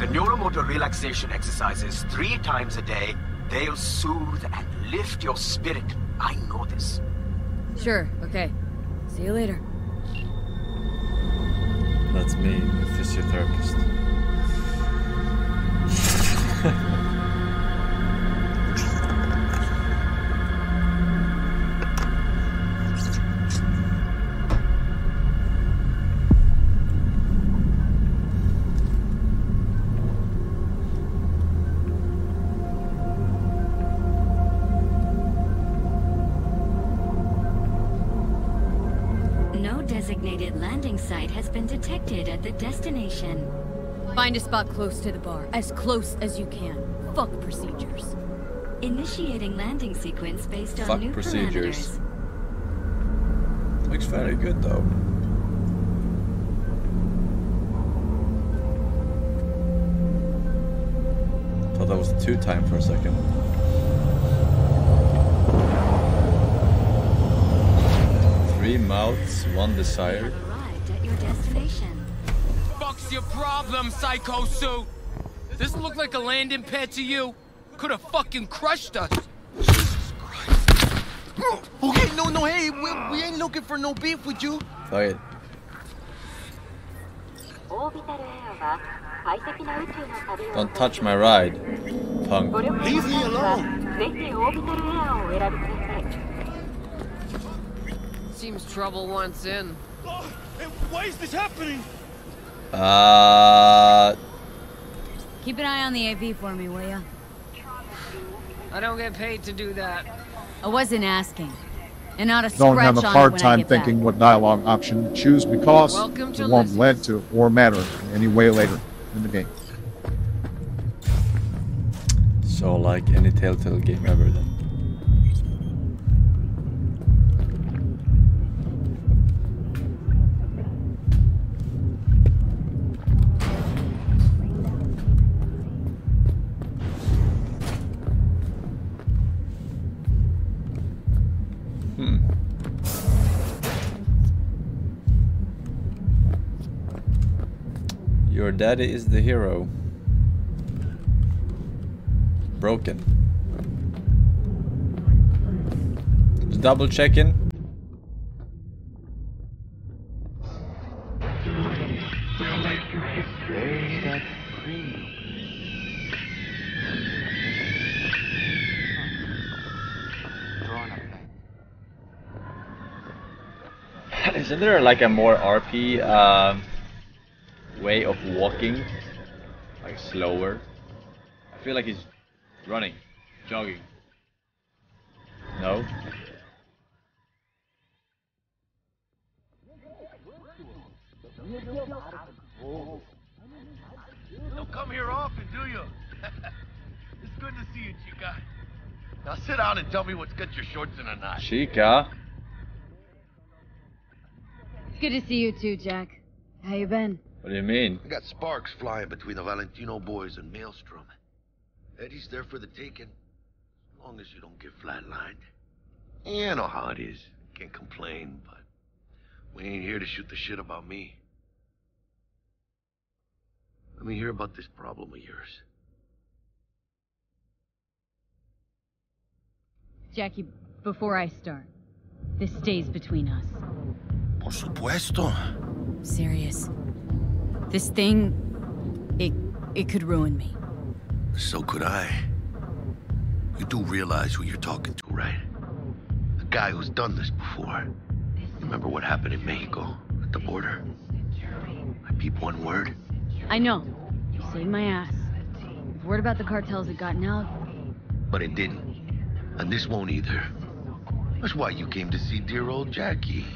The neuromotor relaxation exercises three times a day. They'll soothe and lift your spirit. I know this. Sure, okay. See you later. That's me, the physiotherapist. Detected at the destination. Find a spot close to the bar, as close as you can. Fuck procedures. Initiating landing sequence based on Fuck new procedures. Parameters. Looks very good though. Thought that was two time for a second. Three mouths, one desire. Fuck's your problem, psycho suit? This looked like a landing pad to you. Could have fucking crushed us. Jesus Christ. Okay, no, no, hey, we, we ain't looking for no beef with you. Sorry. Don't touch my ride, punk. Leave me alone. Seems trouble once in. Why is this happening? Uh... Keep an eye on the A V for me, will ya? I don't get paid to do that. I wasn't asking. And not a scratch on it when I get back. Don't have a hard time thinking what dialogue option to choose because it won't lead to or matter any way later in the game. So like any Telltale game ever then. Your daddy is the hero. Broken. Just double checking. Isn't there like a more R P uh, way of walking, like slower? I feel like he's running, jogging. No? Don't come here often, do you? It's good to see you, Chica. Now sit down and tell me what's got your shorts in a knot. Chica? It's good to see you too, Jack. How you been? What do you mean? I got sparks flying between the Valentino boys and Maelstrom. Eddie's there for the taking. As long as you don't get flatlined. Yeah, I know how it is. Can't complain, but we ain't here to shoot the shit about me. Let me hear about this problem of yours. Jackie, before I start, this stays between us. Por supuesto. Serious. This thing, it, it could ruin me. So could I. You do realize who you're talking to, right? A guy who's done this before. Remember what happened in Mexico, at the border? I peep one word. I know. You saved my ass. If word about the cartels had gotten out, But it didn't. And this won't either. That's why you came to see dear old Jackie.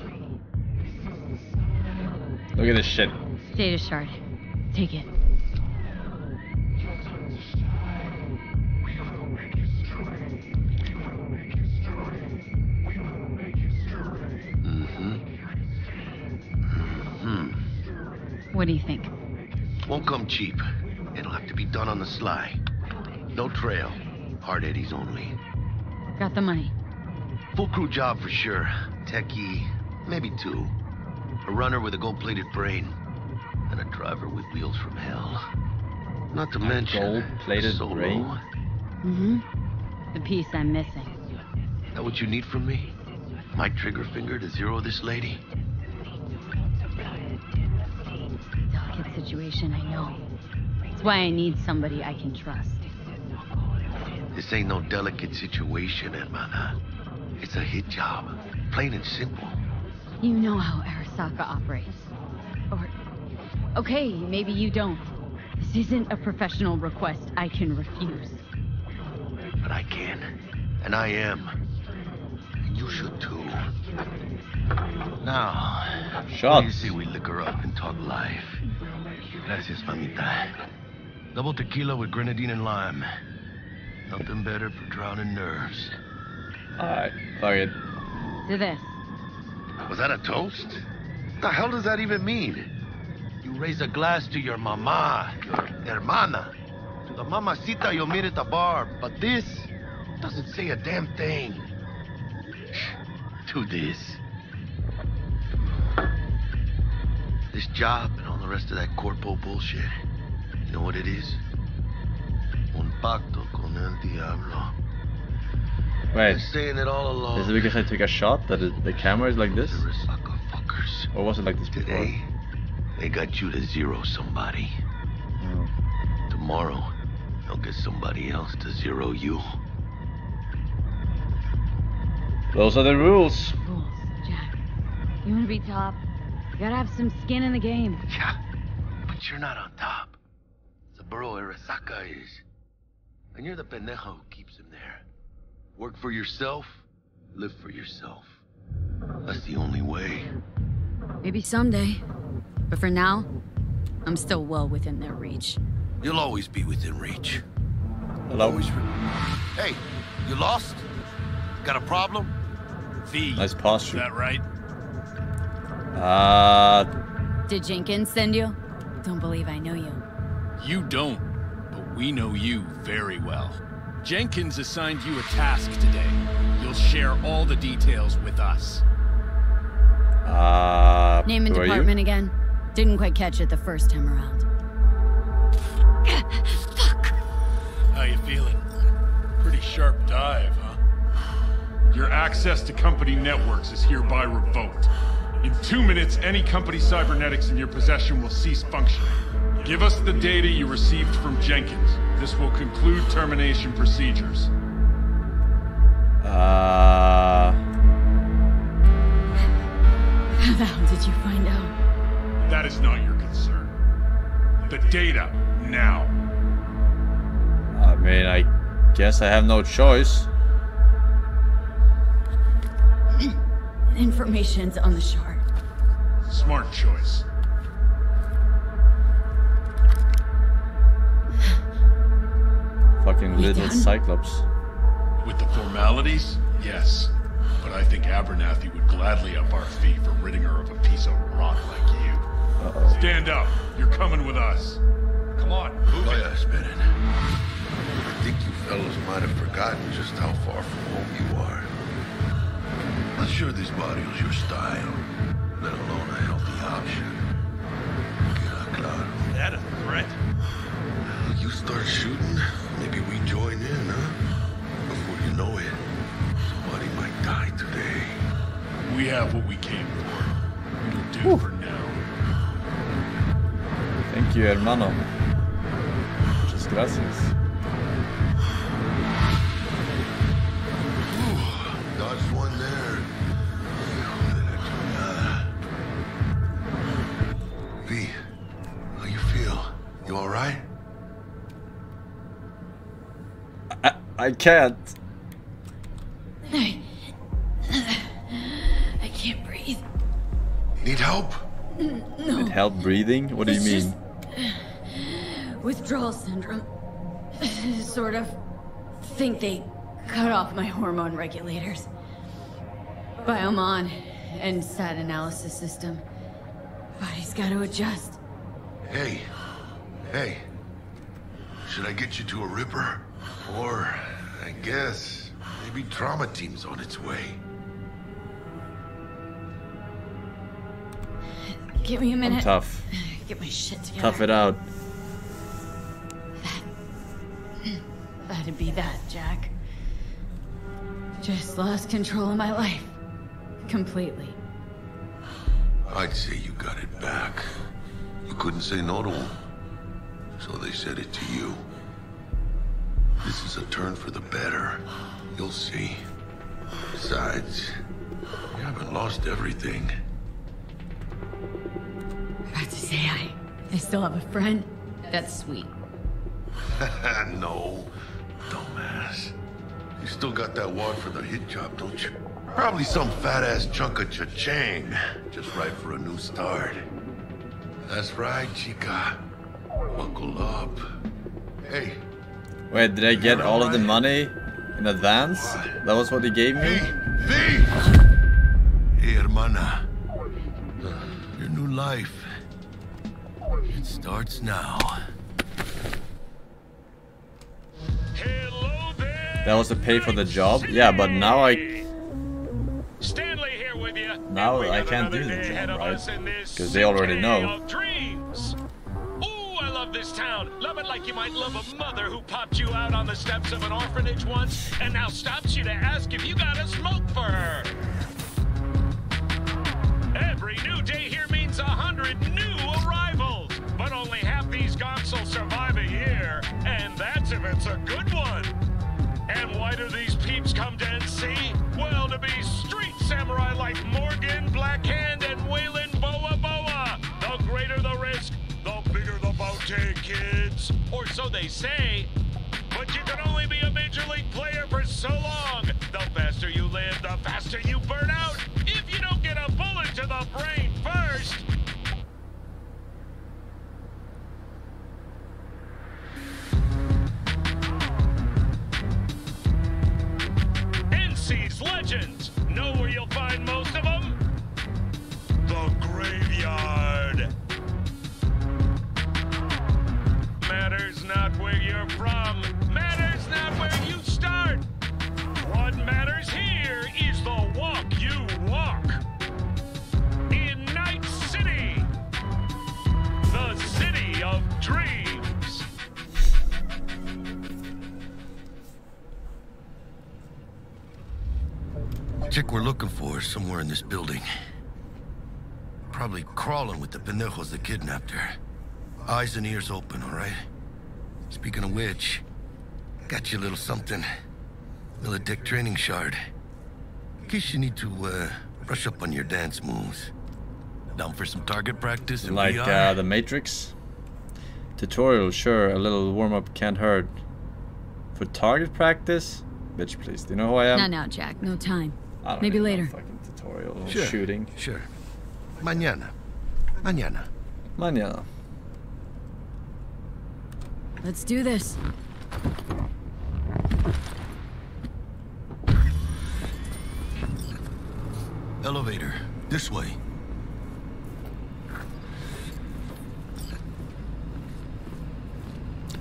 Look at this shit. Data shard. Take it. What do you think? Won't come cheap. It'll have to be done on the sly. No trail. Hard eddies only. Got the money. Full crew job for sure. Techie, maybe two. A runner with a gold-plated brain. And a driver with wheels from hell. Not to mention... Gold-plated brain? Mm-hmm. The piece I'm missing. Is that what you need from me? My trigger finger to zero this lady? Situation, I know. It's why I need somebody I can trust. This ain't no delicate situation, hermana. It's a hit job. Plain and simple. You know how Arasaka operates. Or, okay, maybe you don't. This isn't a professional request I can refuse. But I can. And I am. And you should too. Now, you see we liquor up and talk life. Gracias, mamita. Double tequila with grenadine and lime. Nothing better for drowning nerves. Alright, fuck it. Do this. Was that a toast? The hell does that even mean? You raise a glass to your mama, your hermana. To the mamacita you'll meet at the bar. But this doesn't say a damn thing. To this. This job and all the rest of that corpo bullshit. You know what it is? Un pacto con el diablo. Wait. Saying it all along. Is it because I took a shot that it, the camera is like this? Fuckers. Or was it like this before? Today, they got you to zero somebody. Oh. Tomorrow, they'll get somebody else to zero you. Those are the rules. Rules, Jack. You want to be top? You gotta have some skin in the game. Yeah, but you're not on top. Saburo Arasaka is. And you're the pendejo who keeps him there. Work for yourself, live for yourself. That's the only way. Maybe someday. But for now, I'm still well within their reach. You'll always be within reach. I'll always re- Hey, you lost? Got a problem? Thieves. Nice posture. Is that right? Uh... Did Jenkins send you? Don't believe I know you. You don't, but we know you very well. Jenkins assigned you a task today. You'll share all the details with us. Uh... Name and department again. Didn't quite catch it the first time around. Fuck! How you feeling? Pretty sharp dive, huh? Your access to company networks is hereby revoked. In two minutes, any company cybernetics in your possession will cease functioning. Give us the data you received from Jenkins. This will conclude termination procedures. Uh... How the hell did you find out? That is not your concern. The data, now. I mean, I guess I have no choice. Information's on the shard. Smart choice. Fucking little cyclops. With the formalities, yes. But I think Abernathy would gladly up our fee for ridding her of a piece of rot like you. Uh-oh. Stand up. You're coming with us. Come on, move it. I spin it. I think you fellows might have forgotten just how far from home you are. Not sure this body was your style. Let alone a healthy option. Is that a threat? You start shooting, maybe we join in, huh? Before you know it, somebody might die today. We have what we came for. We'll do Ooh. for now. Thank you, hermano. Muchas gracias. Ooh, dodged one there. I can't. I, I can't breathe. Need help? N no. Need help breathing? What do it's you mean? Just withdrawal syndrome. Sort of. Think they cut off my hormone regulators. Biomon and S A T analysis system. Body's got to adjust. Hey. Hey. Should I get you to a Ripper? Or, I guess, maybe Trauma Team's on its way. Give me a minute. I'm tough. Get my shit together. Tough it out. That, that'd be that, Jack. Just lost control of my life. Completely. I'd say you got it back. You couldn't say no to them. So they said it to you. This is a turn for the better. You'll see. Besides, you haven't lost everything. I'm about to say I, I still have a friend. That's sweet. No, dumbass. You still got that wad for the hit job, don't you? Probably some fat-ass chunk of cha-chang. Just right for a new start. That's right, chica. Buckle up. Hey. Wait, did I get all right? of the money in advance? What? That was what they gave me? Hey, hey hermana. Your new life. It starts now. Hello there. That was to pay for the job? Yeah, but now I... Stanley here with you. Now I can't do the job, right? Because they already know. This town. Love it like you might love a mother who popped you out on the steps of an orphanage once and now stops you to ask if you got a smoke for her. Every new day here means a hundred new arrivals, but only half these gonks will survive a year, and that's if it's a good one. And why do these peeps come to N C? Well, to be street samurai like Morgan Blackhand and Waylon Boa Boa. The greater the risk, the bigger the bounty, kids. Or so they say. But you can only be a major league player for so long. The faster you live, the faster you burn out. If you don't get a bullet to the brain first. N C's legends. Know where you'll find most of them? The graveyard. Matters not where you're from, matters not where you start. What matters here is the walk you walk. In Night City, the city of dreams. The chick we're looking for is somewhere in this building. Probably crawling with the pendejos that kidnapped her. Eyes and ears open, all right? Speaking of which, I got you a little something. Militech training shard. In case you need to, uh, brush up on your dance moves. Down for some target practice? Like, uh, the Matrix? Tutorial, sure. A little warm-up can't hurt. For target practice? Bitch, please. Do you know who I am? Not now, Jack. No time. I don't Maybe later. Fucking tutorial. Sure. Shooting. Sure. Mañana. Mañana. Mañana. Let's do this. Elevator, this way.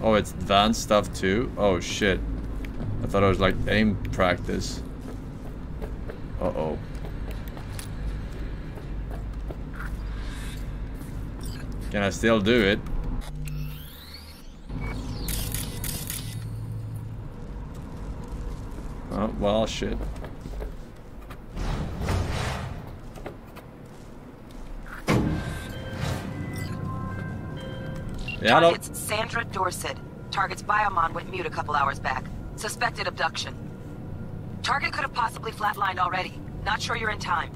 Oh, it's advanced stuff too? Oh shit. I thought it was like aim practice. Uh-oh. Can I still do it? Oh, well, shit. Yeah, Targets Sandra Dorset. Targets Biomon went mute a couple hours back. Suspected abduction. Target could have possibly flatlined already. Not sure you're in time.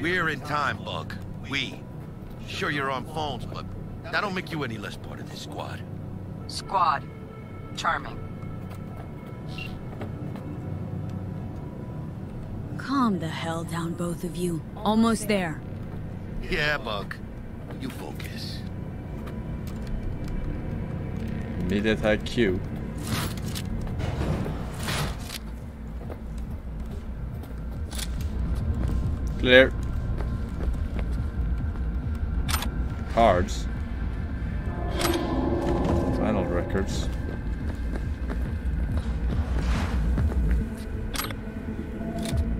We're in time, Bug. We. Sure you're on phones, but that don't make you any less part of this squad. Squad. Charming. Calm the hell down, both of you. Almost there. Yeah, Bug. You focus. Needed her Q. Clear. Cards. Final records.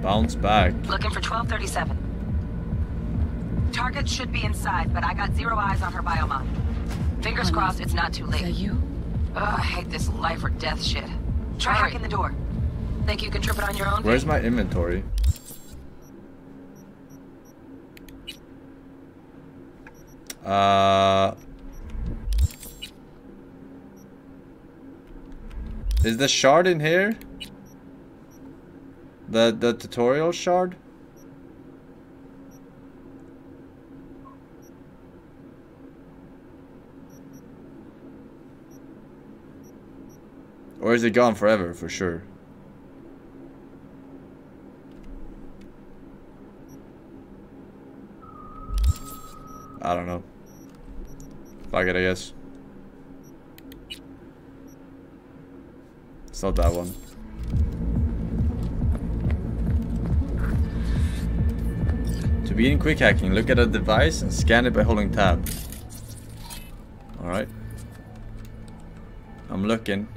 Bounce back. Looking for twelve thirty-seven. Target should be inside, but I got zero eyes on her biomod. Fingers um, crossed it's not too late. Are you? Ugh, I hate this life or death shit. Try right. hacking the door. Think you can trip it on your own? Where's my inventory? Uh, is the shard in here? The the tutorial shard? Or is it gone forever for sure? I don't know. Fuck it, I guess. It's not that one. To begin quick hacking, look at a device and scan it by holding tab. Alright. I'm looking.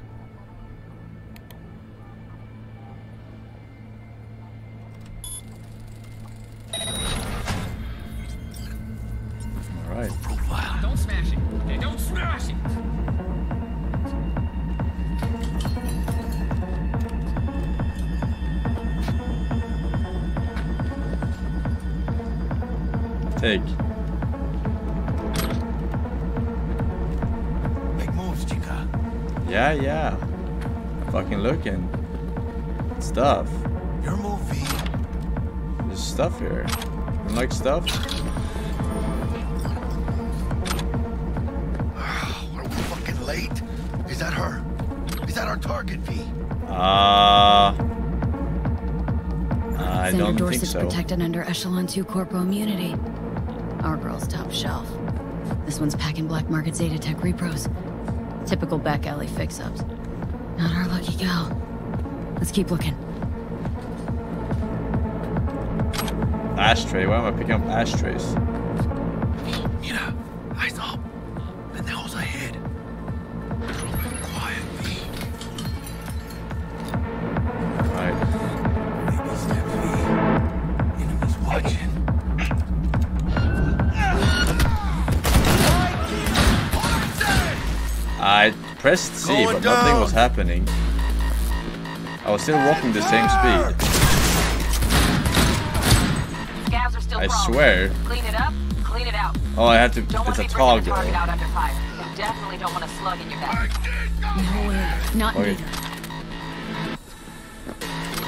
Take. Big moves, chica. Yeah, yeah. Fucking looking. Stuff. Your movie. There's stuff here. You like stuff? We're fucking late. Is that her? Is that our target, V? Ah. Uh, I Sandra don't Dorset's think so. Protected under Echelon two Corpo immunity. Our girl's top shelf. This one's packing black market Zeta Tech repros. Typical back alley fix-ups. Not our lucky gal. Let's keep looking. Ashtray? Why am I picking up ashtrays? Mira, eyes up. Pendejos ahead. Quiet, V. Alright. Baby step, V. Enemies watching. I pressed C, Going but down. nothing was happening. I was still walking the same speed. Scavs are still I wrong. swear. Clean it up, clean it out. Oh, I had to. Don't it's a toggle. You definitely don't want to slug in your back. No way. Not okay. neither.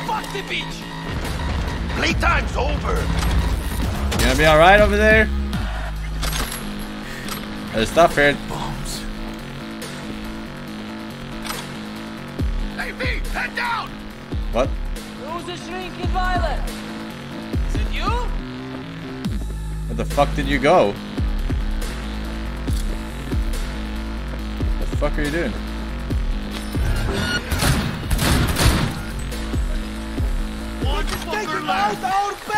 Fuck the beach. Playtime's over. You gonna be all right over there? There's stuff here. Head down! What? Who's a shrinking violet? Is it you? Where the fuck did you go? What the fuck are you doing? What the fuck are you out our best!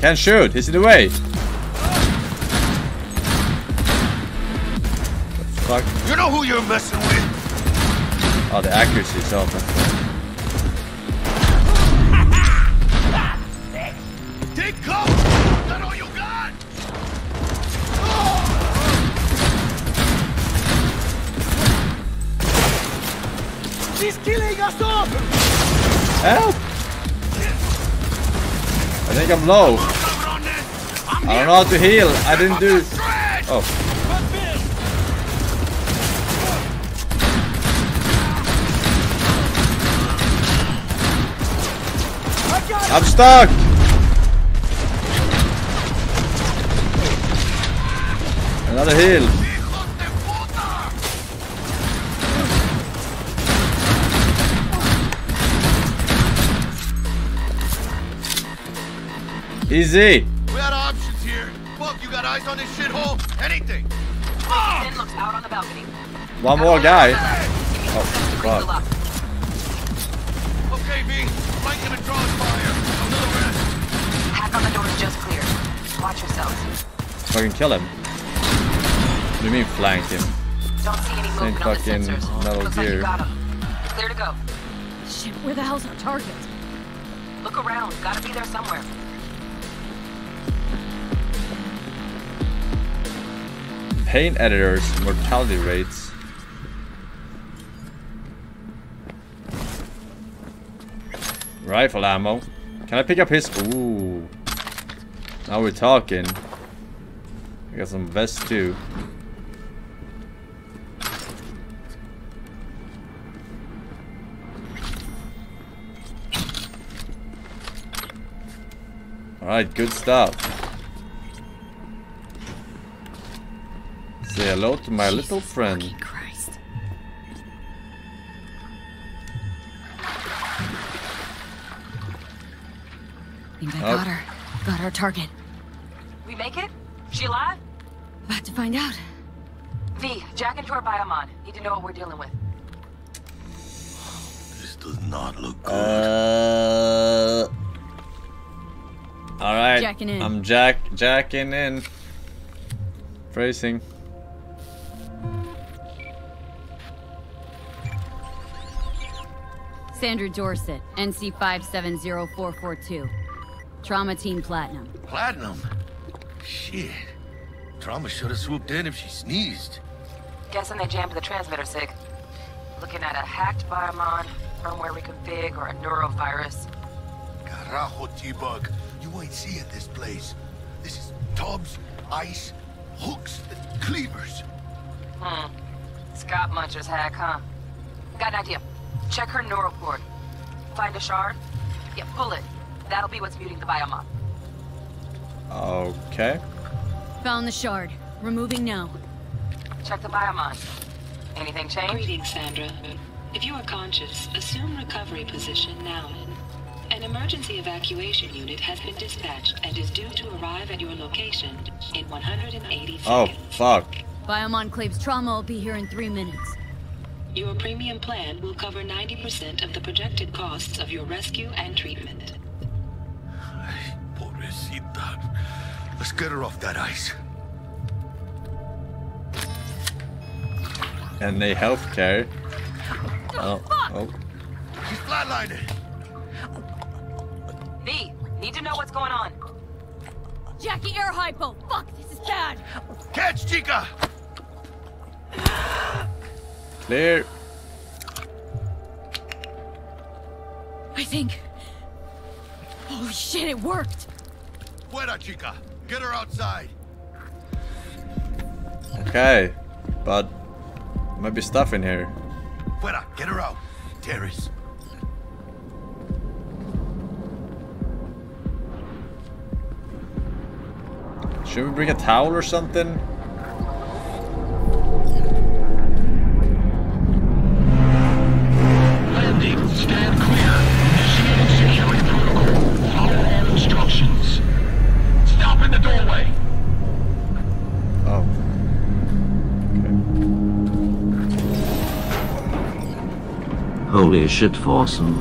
Can't shoot, he's in the way. Fuck. You know who you're messing with. Oh, the accuracy is off. Take cover! Is that all you got? Oh. She's killing us all. Help! I think I'm low. I don't know how to heal. I didn't do. Oh. I'm stuck. Another heal. Easy. We got options here. Buck, you got eyes on this shithole? Anything. Finn looks out on the balcony. One more guy. Oh, fuck. Okay, B. Fight him and draw his fire. Another rest. Hack on the door's just cleared. Watch yourselves. Fucking kill him. What do you mean flank him? Don't see any movement on the sensors. Metal Looks gear. Like you got him. Clear to go. Shit, where the hell's our target? Look around. Gotta be there somewhere. Pain editors, mortality rates. Rifle ammo. Can I pick up his? Ooh. Now we're talking. I got some vests too. Alright, good stuff. Say hello to my Jesus little friend. Christ. I think I oh. got her. Got our target. We make it? She alive? About to find out. V, jack into our biomon. Need to know what we're dealing with. This does not look good. Uh, all right. Jacking in. I'm jack jacking in. Bracing. Sandra Dorset, N C five seven zero four four two. Trauma Team Platinum. Platinum? Shit. Trauma should have swooped in if she sneezed. Guessing they jammed the transmitter sig. Looking at a hacked biomon, firmware reconfig, or a neurovirus. Carajo, T-Bug. You ain't seeing this place. This is tubs, ice, hooks, and cleavers. Hmm. Scott Muncher's hack, huh? Got an idea. Check her neurocord. Find a shard? Yeah, pull it. That'll be what's muting the biomon. Okay. Found the shard. Removing now. Check the biomon. Anything changed? Greetings, Sandra. If you are conscious, assume recovery position now. An emergency evacuation unit has been dispatched and is due to arrive at your location in one hundred eighty seconds. Oh, fuck. Biomon claims Trauma will be here in three minutes. Your premium plan will cover ninety percent of the projected costs of your rescue and treatment. Let's get her off that ice. And they healthcare. Oh, oh. She's flatlined. V, need to know what's going on. Jackie, air hypo. Fuck, this is bad. Catch, Chica. Clear. I think. Holy shit, it worked. Fuera, Chica. Get her outside. Okay, but might be stuff in here. Fuera, get her out. Terrace. Should we bring a towel or something? Landing. Stand clear. Initiating security protocol. Follow all instructions. Stop in the doorway. Oh. Okay. Holy shit, Forsen.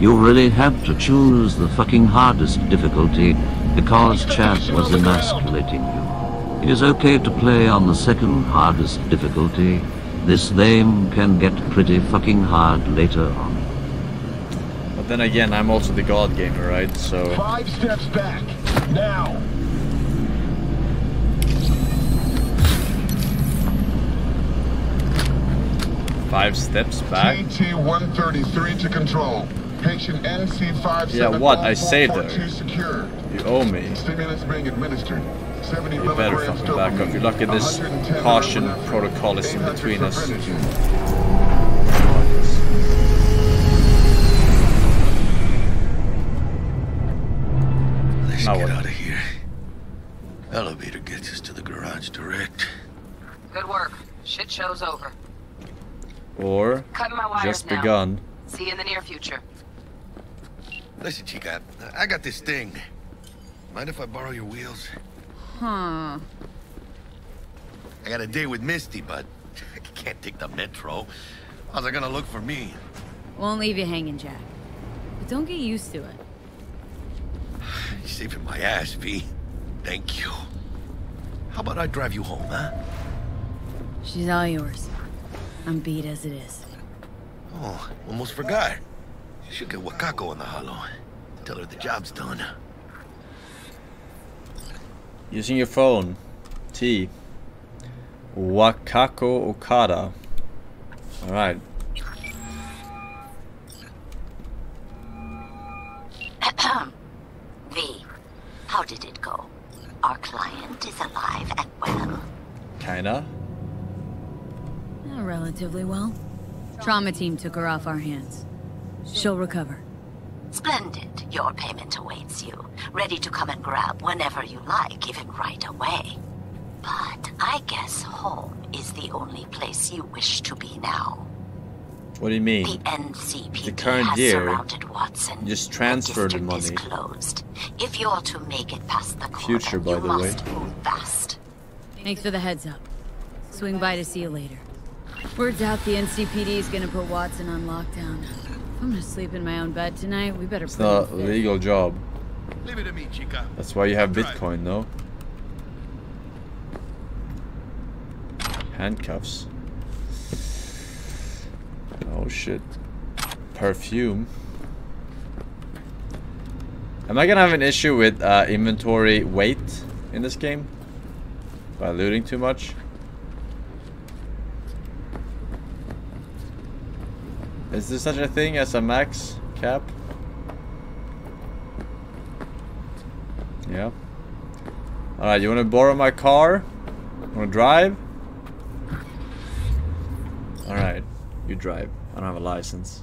You really had to choose the fucking hardest difficulty because Chad was emasculating you. It is okay to play on the second hardest difficulty. This game can get pretty fucking hard later on. But then again, I'm also the god gamer, right? So. Five steps back. Now. Five steps back. T T one thirty-three to control. Patient N C five seven zero four four two. Yeah, what? I saved her. You owe me. Stimulants being administered. seventy you better fucking back up. You're lucky this caution protocol is in between us. Let's now get what? out of here. Elevator gets us to the garage direct. Good work. Shit show's over. Or cutting my wires just now. Begun. See you in the near future. Listen, Chica, I got this thing. Mind if I borrow your wheels? Hmm. I got a date with Misty, but I can't take the metro. How's it gonna look for me? Won't leave you hanging, Jack. But don't get used to it. You're saving my ass, V. Thank you. How about I drive you home, huh? She's all yours. I'm beat as it is. Oh, almost forgot. You should get Wakako on the hollow. Tell her the job's done. Using your phone. T. Wakako Okada. Alright. V, how did it go? Our client is alive and well. Kinda. Uh, relatively well. Trauma team took her off our hands. She'll recover. Splendid. Your payment awaits you. Ready to come and grab whenever you like, even right away. But I guess home is the only place you wish to be now. What do you mean? The N C P D the current has year, surrounded Watson. Just transferred the money. Closed. If you're to make it past the corner, Future, by you the must way. move fast. Thanks for the heads up. Swing by to see you later. Word's out the N C P D is gonna put Watson on lockdown. I'm gonna sleep in my own bed tonight. We better. It's not a legal job. Leave it to me, Chica. That's why you have Bitcoin, no? Handcuffs. Oh shit. Perfume. Am I gonna have an issue with uh, inventory weight in this game? By looting too much? Is there such a thing as a max cap? Yeah. Alright, you wanna borrow my car? Wanna drive? Alright, you drive. I don't have a license.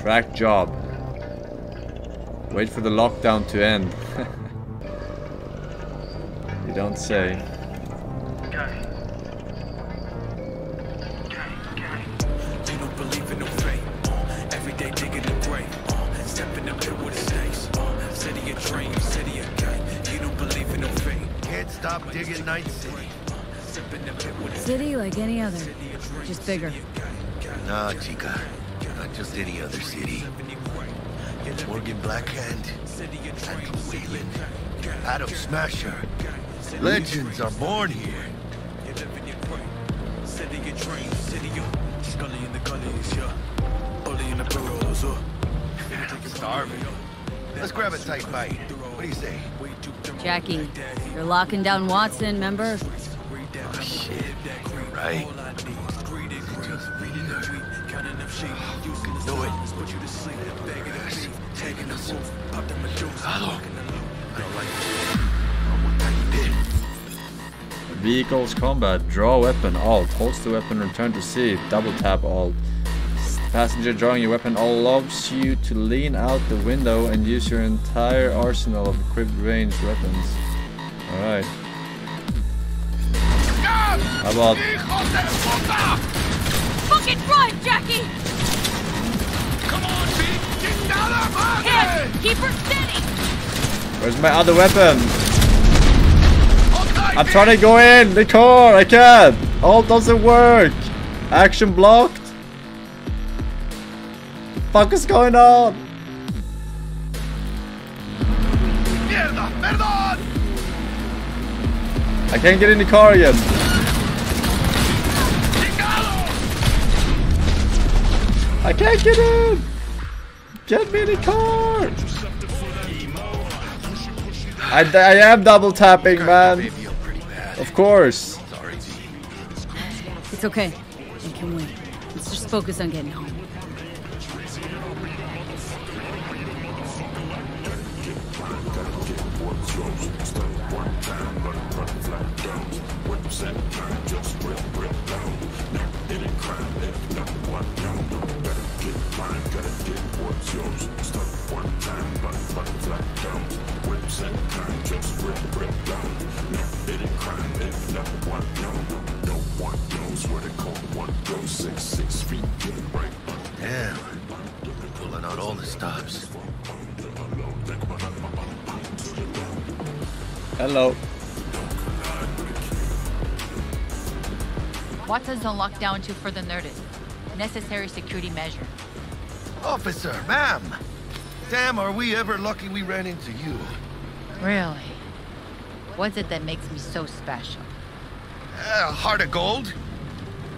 Track job. Wait for the lockdown to end. You don't say. Got it. Got it, got it. They don't believe in the fate. Uh, every day digging the grave. Uh, stepping up to what it takes. Uh, city of dreams, city of God. You don't believe in the fate. Can't stop digging Night City. City like any other, just bigger. Nah, Chica, not just any other city. Morgan Blackhand, Andrew Whelan, Adam Smasher. Legends are born here. You live in your brain. City your dreams, city your scully in the gullies, yeah. Bully in the burrows, uh. I'm starving. Let's grab a tight bite. What do you say? Jackie, you're locking down Watson, remember? Oh, shit. You're right. Do it. Taking us off. Vehicles combat, draw weapon, alt, holster the weapon, return to seat, double tap alt. Passenger drawing your weapon allows you to lean out the window and use your entire arsenal of equipped ranged weapons. Alright. How about fucking run, Jackie! Come on, bitch! Get out of my way! Keep her steady! Where's my other weapon? I'm trying to go in the car. I can't. Alt doesn't work. Action blocked. The fuck is going on? I can't get in the car again. I can't get in. Get me in the car. I, I am double tapping, man. Of course. It's okay. We can wait. Let's just focus on getting home. Damn, pulling out all the stops. Hello. Watson's on lockdown to further notice. Necessary security measure. Officer, ma'am! Damn, are we ever lucky we ran into you. Really? What's it that makes me so special? Uh, heart of gold?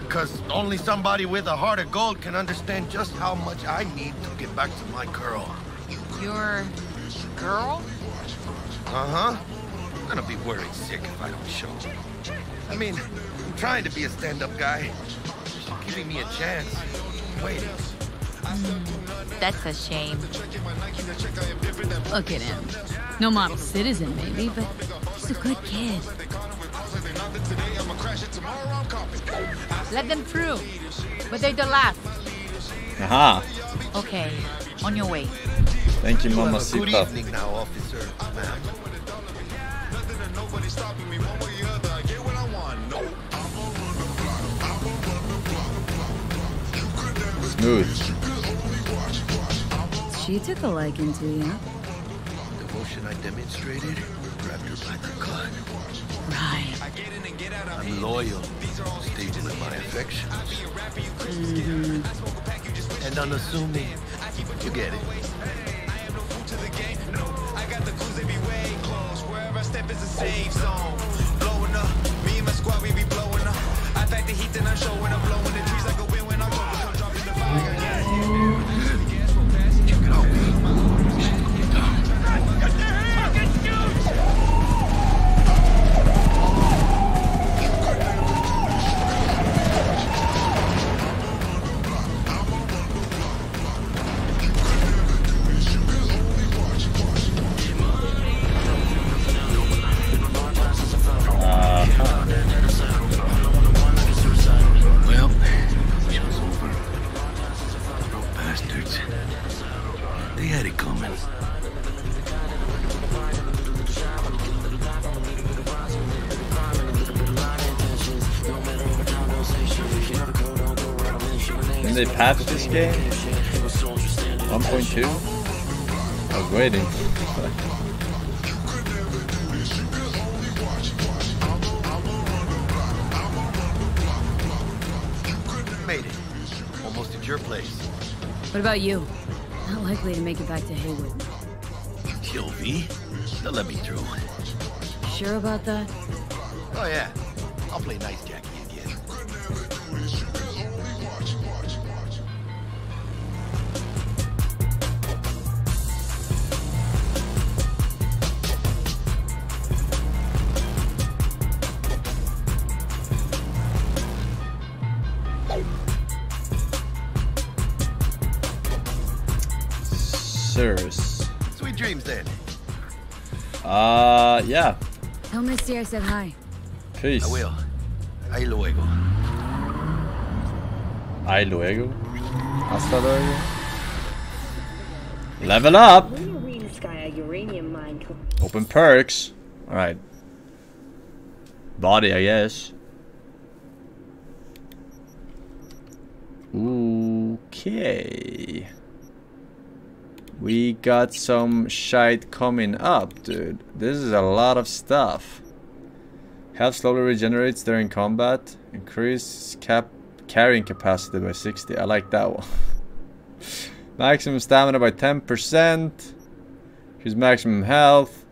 Because only somebody with a heart of gold can understand just how much I need to get back to my girl. Your girl? Uh-huh. I'm gonna be worried sick if I don't show up. I mean, I'm trying to be a stand-up guy. She's giving me a chance. Wait. Mm, that's a shame. Look at him. No model citizen, maybe, but he's a good kid. Let them through, but they're the last. Aha. Okay, on your way. Thank you, Mama Sita. Good evening now, officer. Smooth. She took a liking to you. The devotion I demonstrated grabbed her by the gun. Right. I'm loyal, stable in my affections. Mm-hmm. And unassuming. You get it. They patched this game? one point two? I was waiting. Made it. Almost at your place. What about you? Not likely to make it back to Haywood. Kill me? They'll let me through. Sure about that? Oh yeah. I'll play nice, Jackie. Sweet dreams then. Uh, yeah. Tell Misty I said hi. Peace. I will. Ahí luego. Ahí luego. Hasta luego. Level up. Open perks. All right. Body, I guess. Okay. We got some shite coming up, dude. This is a lot of stuff. Health slowly regenerates during combat. Increase cap carrying capacity by sixty. I like that one. Maximum stamina by ten percent. Increase maximum health.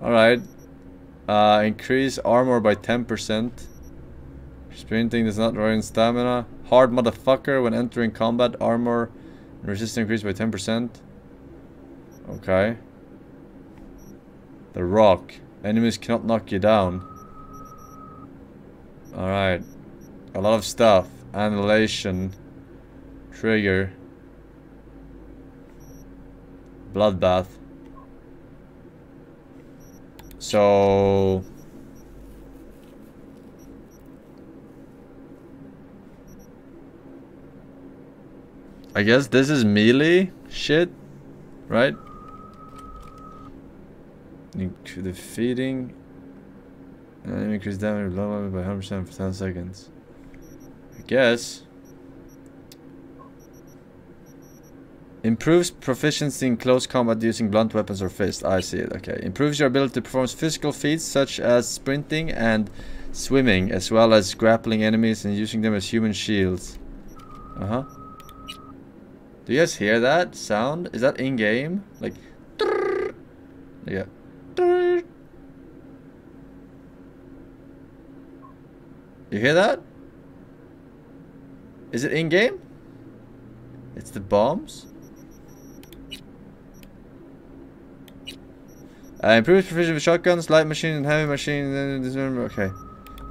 Alright. Uh, increase armor by ten percent. Sprinting does not ruin stamina. Hard motherfucker when entering combat. Armor and resistance increased by ten percent. Okay. The rock. Enemies cannot knock you down. Alright. A lot of stuff. Annihilation. Trigger. Bloodbath. So... I guess this is melee shit, right? Defeating and increase damage by one hundred percent for ten seconds. guess. Improves proficiency in close combat using blunt weapons or fists. I see it. Okay. Improves your ability to perform physical feats such as sprinting and swimming, as well as grappling enemies and using them as human shields. Uh-huh. Do you guys hear that sound? Is that in-game? Like... Yeah. You hear that? Is it in-game? It's the bombs? Uh, improves proficiency with shotguns, light machines, and heavy machines. Okay.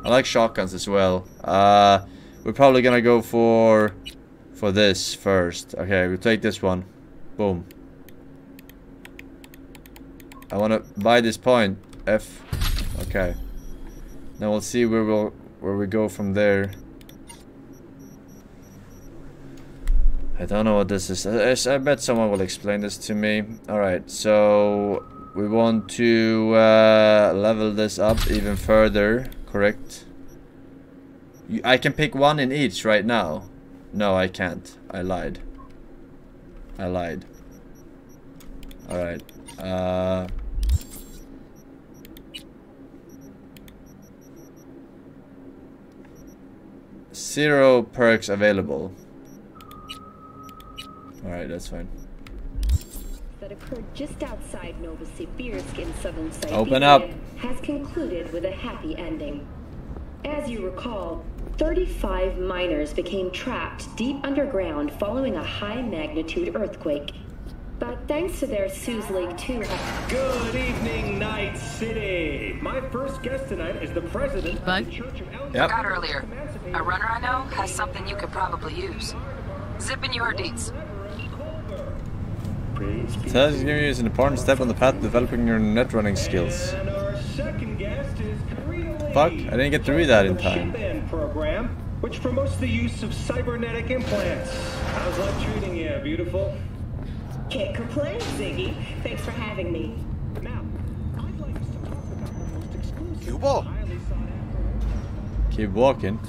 I like shotguns as well. Uh, we're probably gonna go for... For this first. Okay, we'll take this one. Boom. I wanna buy this point. F. Okay. Now we'll see where we'll where we go from there. I don't know what this is. I, I bet someone will explain this to me. Alright, so we want to uh, level this up even further, correct? You, I can pick one in each right now. No, I can't. I lied. I lied. Alright. Uh, zero perks available. Alright, that's fine. That occurred just outside Novosibirsk in southern Siberia. Open up! Has concluded with a happy ending. As you recall, thirty-five miners became trapped deep underground following a high-magnitude earthquake. But thanks to their Suz League two... Good evening, Night City! My first guest tonight is the president of the Church of Elgin. Yep. Got earlier. A runner I know has something you could probably use. Zip in your deets. Tell us you is an important step on the path to developing your netrunning skills. And our second guest is... Fuck, I didn't get to read that in time. Program, which promotes the use of cybernetic implants. How's life treating you, beautiful? Can't complain, Ziggy. Thanks for having me. Now, I'd like us to talk about the most exclusive... Keep walking. Keep walking.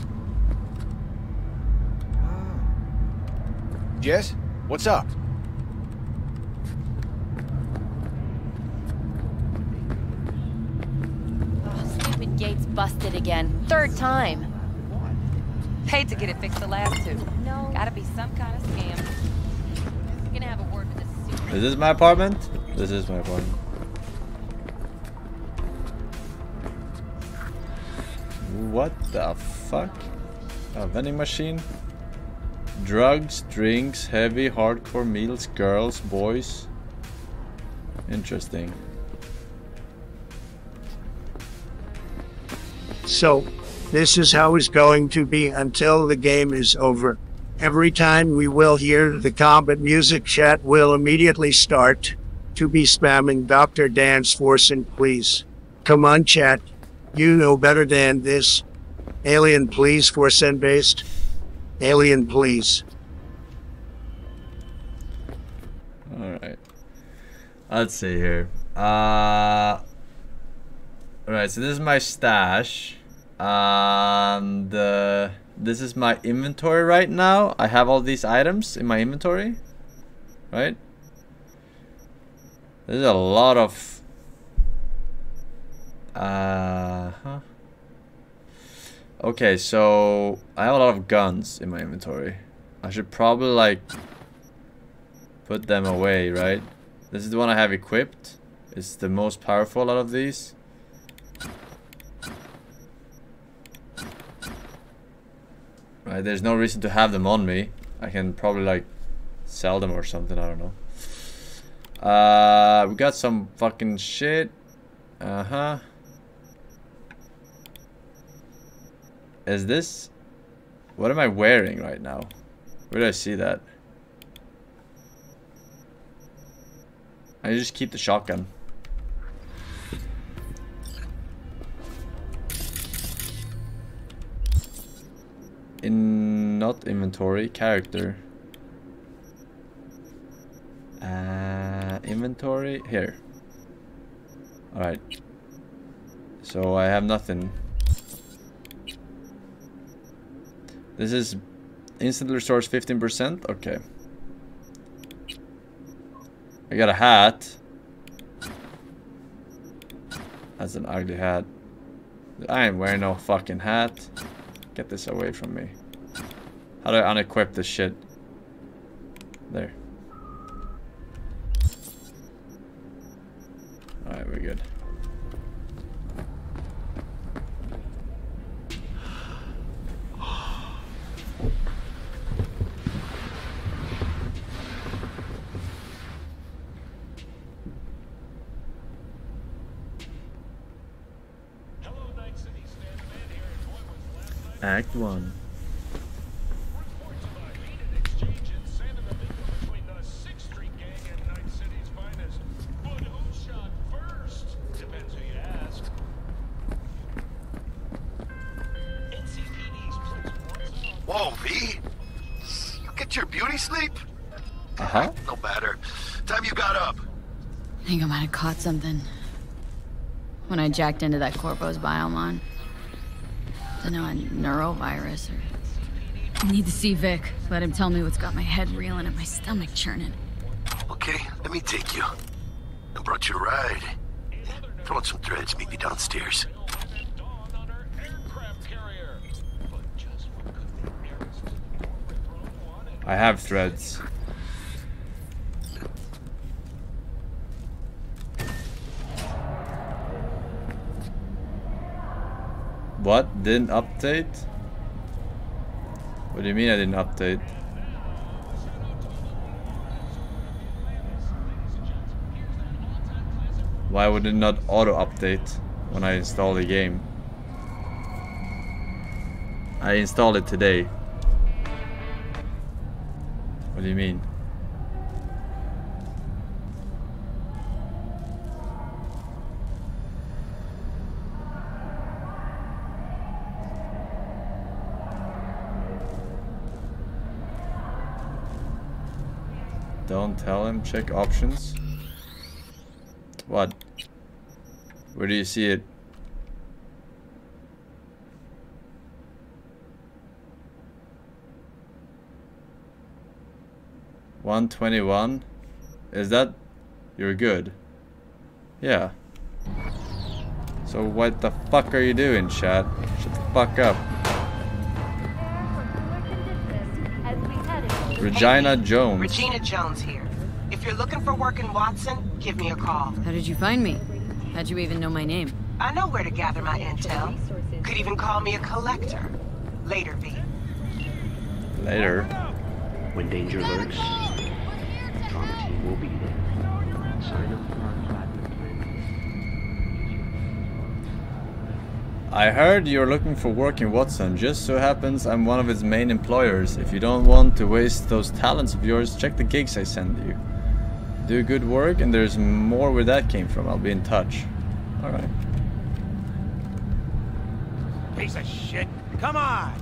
Jess, what's up? Gates busted again. Third time. Paid to get it fixed the last two. No. Gotta be some kind of scam. We're gonna have a word with this super. Is this my apartment? This is my apartment. What the fuck? A vending machine? Drugs, drinks, heavy, hardcore meals, girls, boys. Interesting. So, this is how it's going to be until the game is over. Every time we will hear the combat music, chat will immediately start to be spamming Doctor Dance Forsen, please. Come on, chat. You know better than this. Alien, please, Forsen based. Alien, please. Alright. Let's see here. Uh... Alright, so this is my stash, and uh, this is my inventory right now. I have all these items in my inventory, right? There's a lot of... Uh, huh. Okay, so I have a lot of guns in my inventory. I should probably, like, put them away, right? This is the one I have equipped. It's the most powerful out of these. Right, there's no reason to have them on me. I can probably like sell them or something, I don't know. Uh, we got some fucking shit. Uh-huh. Is this... What am I wearing right now? Where did I see that? I just keep the shotgun. In not inventory, character. Uh, inventory here. All right. So I have nothing. This is instantly restores fifteen percent. Okay. I got a hat. That's an ugly hat. I ain't wearing no fucking hat. Get this away from me. How do I unequip this shit? There. Alright, we're good. Act one. Reports about heated exchange in Santo Domingo between the sixth Street Gang and Night City's finest. But who shot first? Depends who you ask. N C P D's place Watson. Whoa, V! You get your beauty sleep? Uh-huh. No matter. Time you got up. I think I might have caught something when I jacked into that Corpo's biomon. I know, a neurovirus or... I need to see Vic. Let him tell me what's got my head reeling and my stomach churning. Okay, let me take you. I brought you a ride. Throw in some threads, meet me downstairs. I have threads. What? Didn't update? What do you mean I didn't update? Why would it not auto-update when I install the game? I installed it today. What do you mean? Don't tell him. Check options. What? Where do you see it? one twenty-one? Is that... You're good. Yeah. So what the fuck are you doing, chat? Shut the fuck up. Regina Jones. Regina Jones here. If you're looking for work in Watson, give me a call. How did you find me? How'd you even know my name? I know where to gather my intel. Could even call me a collector. Later, V. Later. When danger lurks, the Trauma Team will be there. Sign up for our platinum plan. I heard you're looking for work in Watson. Just so happens I'm one of its main employers. If you don't want to waste those talents of yours, check the gigs I send you. Do good work, and there's more where that came from. I'll be in touch. Alright. Piece of shit. Come on!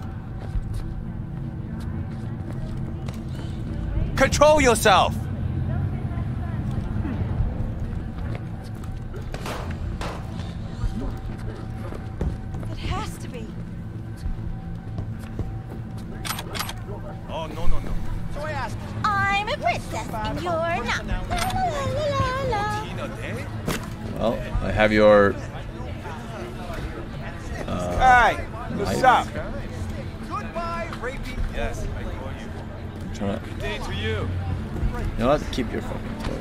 Control yourself! Have your uh, hey, what's up? Goodbye, rapey. Yes, I call you. I'm trying to... Good day to you. You know what? Keep your fucking toy.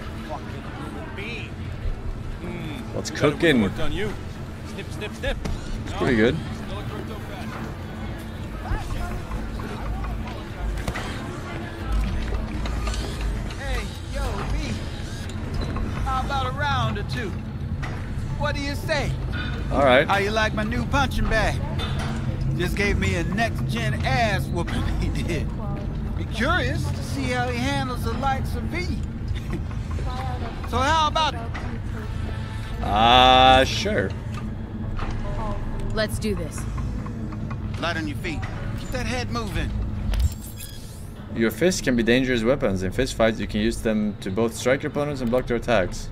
Mm, What's cooking? Work on you. Snip, snip, snip. It's pretty good. Hey, yo, B. How about a round or two? What do you say? All right. How you like my new punching bag? Just gave me a next-gen ass whooping he did. Be curious to see how he handles the likes of V. So how about it? Uh, sure. Let's do this. Light on your feet. Keep that head moving. Your fists can be dangerous weapons. In fist fights, you can use them to both strike your opponents and block their attacks.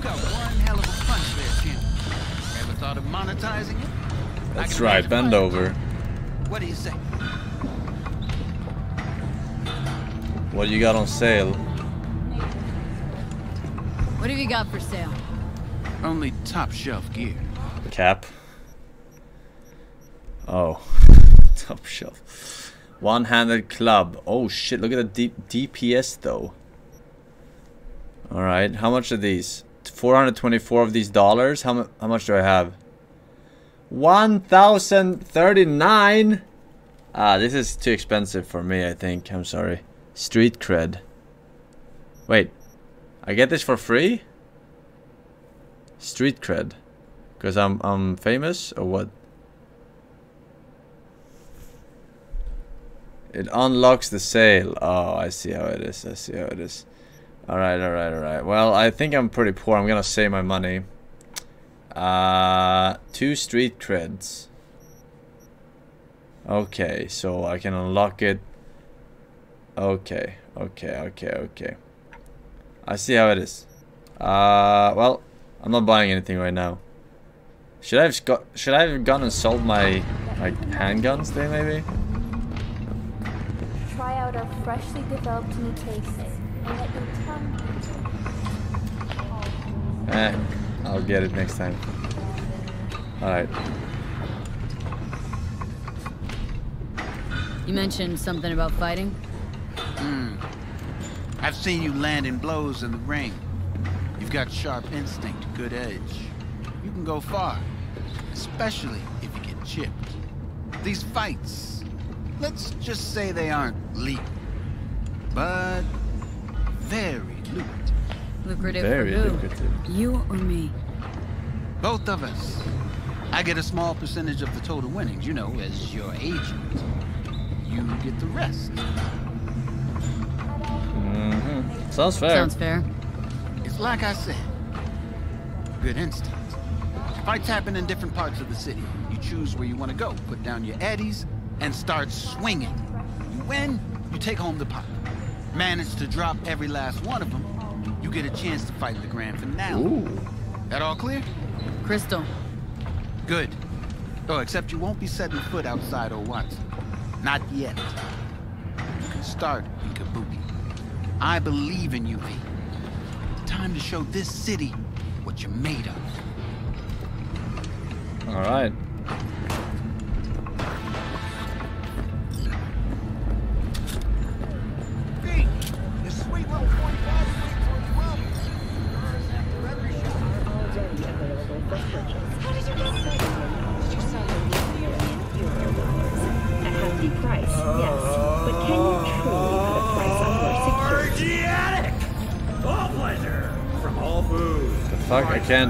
got one hell of a punch there, Jim. Ever thought of monetizing it? That's right, bend over. What do you say? What you got on sale? What have you got for sale? Only top shelf gear. Cap. Oh. Top shelf. One-handed club. Oh shit, look at the D DPS though. Alright, how much are these? four hundred twenty-four of these dollars? How, mu how much do I have? one thousand thirty-nine? Ah, this is too expensive for me, I think. I'm sorry. Street cred. Wait. I get this for free? Street cred. Because I'm, I'm famous or what? It unlocks the sale. Oh, I see how it is. I see how it is. Alright, alright, alright. Well, I think I'm pretty poor. I'm gonna save my money. Uh, two street creds. Okay, so I can unlock it. Okay, okay, okay, okay. I see how it is. Uh, well, I'm not buying anything right now. Should I have got? Should I have gone and sold my like handguns thing maybe? Try out our freshly developed new cases and let your tongue. Eh, I'll get it next time. All right. You mentioned something about fighting. Hmm. I've seen you landing blows in the ring. You've got sharp instinct, good edge. You can go far, especially if you get chipped. These fights, let's just say they aren't legal, but very lucrative. Lucrative very for who? Lucrative. You or me? Both of us. I get a small percentage of the total winnings, you know, as your agent. You get the rest. Mm-hmm. Sounds fair. Sounds fair. It's like I said. Good instinct. Fights happen in different parts of the city. You choose where you want to go, put down your eddies, and start swinging. You win, you take home the pot. Manage to drop every last one of them, you get a chance to fight the grand finale. Ooh. That all clear? Crystal. Good. Oh, except you won't be setting foot outside old Watson. Not yet. You can start in Kabuki. I believe in you, V. Time to show this city what you're made of. All right. V, this sweet little forty-five sweet for twelve. After every what did you just say? Did you sell your nuclear and helium bombs at healthy price? Yes, but can you truly? All pleasure from all food. The fuck, I can't.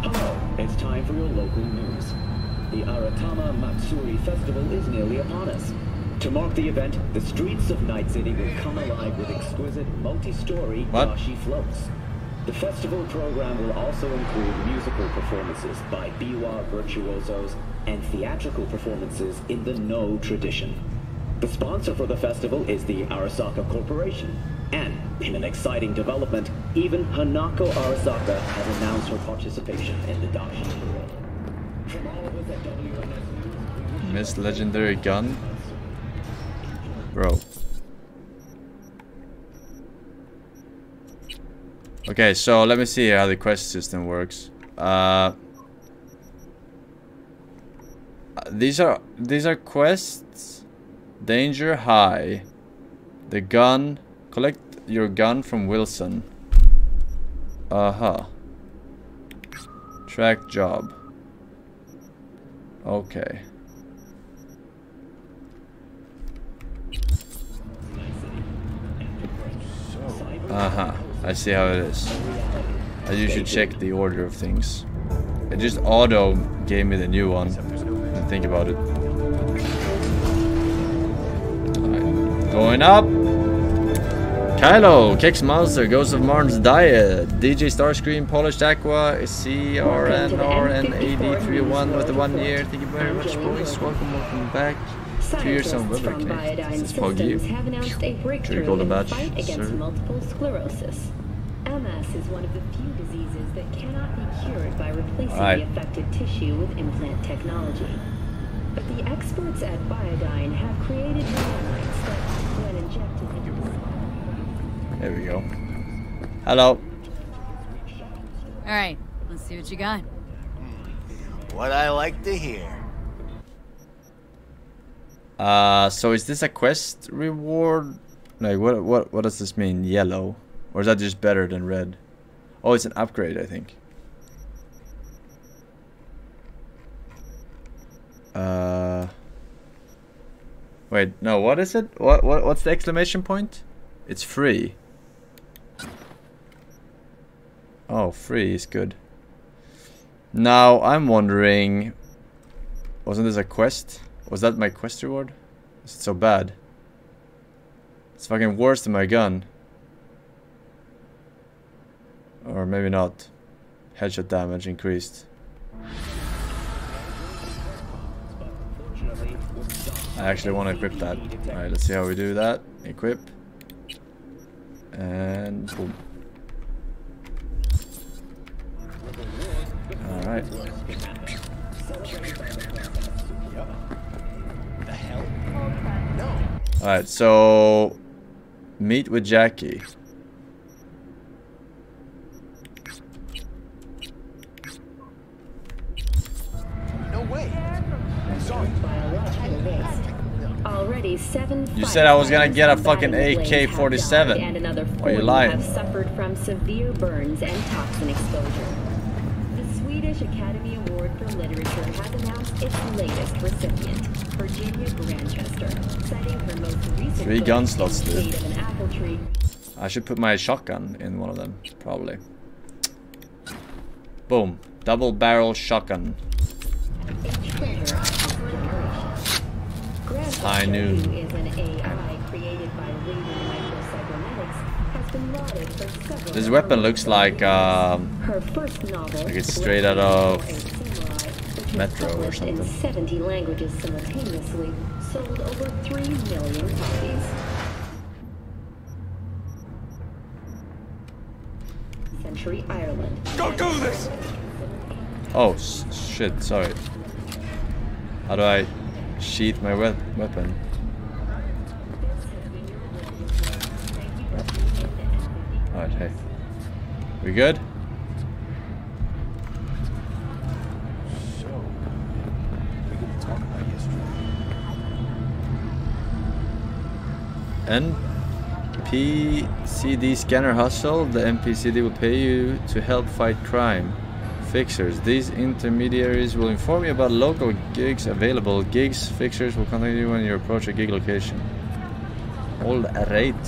Hello, it's time for your local news. The Aratama Matsuri Festival is nearly upon us. To mark the event, the streets of Night City will come alive with exquisite multi-story washi floats. The festival program will also include musical performances by biwa virtuosos and theatrical performances in the No tradition. The sponsor for the festival is the Arasaka Corporation. And, in an exciting development, even Hanako Arasaka has announced her participation in the Dashi. From all of us at W N S News... Miss Legendary Gun? Bro. Okay, so let me see how the quest system works. Uh... These are... These are quests... Danger high. The gun. Collect your gun from Wilson. Uh-huh. Track job. Okay. Uh-huh. I see how it is. I usually check the order of things. It just auto gave me the new one. And think about it. Going up. Kylo kicks monster. Ghost of Marn's diet. D J Starscream. Polished Aqua. C R N R N A D three oh one with the one year. Thank you very much, boys. Welcome, welcome back. Scientists from Biodyne Systems have announced a breakthrough in the fight against multiple sclerosis. M S is one of the few diseases that cannot be cured by replacing the affected tissue with implant technology. But the experts at Biodyne have created nanites that, when injected into... There we go. Hello. All right, let's see what you got. What I like to hear. Uh, so is this a quest reward? Like, what, what, what does this mean? Yellow, or is that just better than red? Oh, it's an upgrade, I think. Uh, wait, no. What is it? What, what, what's the exclamation point? It's free. Oh, free is good. Now I'm wondering, wasn't this a quest? Was that my quest reward? Is it so bad? It's fucking worse than my gun. Or maybe not. Headshot damage increased. I actually want to equip that. Alright, let's see how we do that. Equip. And boom. Alright. Alright, so meet with Jackie. No way. Already seven. You said I was gonna get a fucking A K forty-seven. And another four have suffered from severe burns and toxin exposure. Swedish Academy Award for Literature has announced its latest recipient, Virginia Grandchester, citing her most recent three gun slots, dude. I should put my shotgun in one of them, probably. Boom. Double barrel shotgun. I knew. Is an A I created by this weapon looks like, um, like it's straight out of Metro or something. seventy languages simultaneously, sold over three million copies. Century Ireland. Go do this! Oh, shit, sorry. How do I sheath my we weapon? Alright, hey. We good? So, we could talk about yesterday. N P C D scanner hustle. The N P C D will pay you to help fight crime. Fixers. These intermediaries will inform you about local gigs available. Gigs fixers will contact you when you approach a gig location. All right.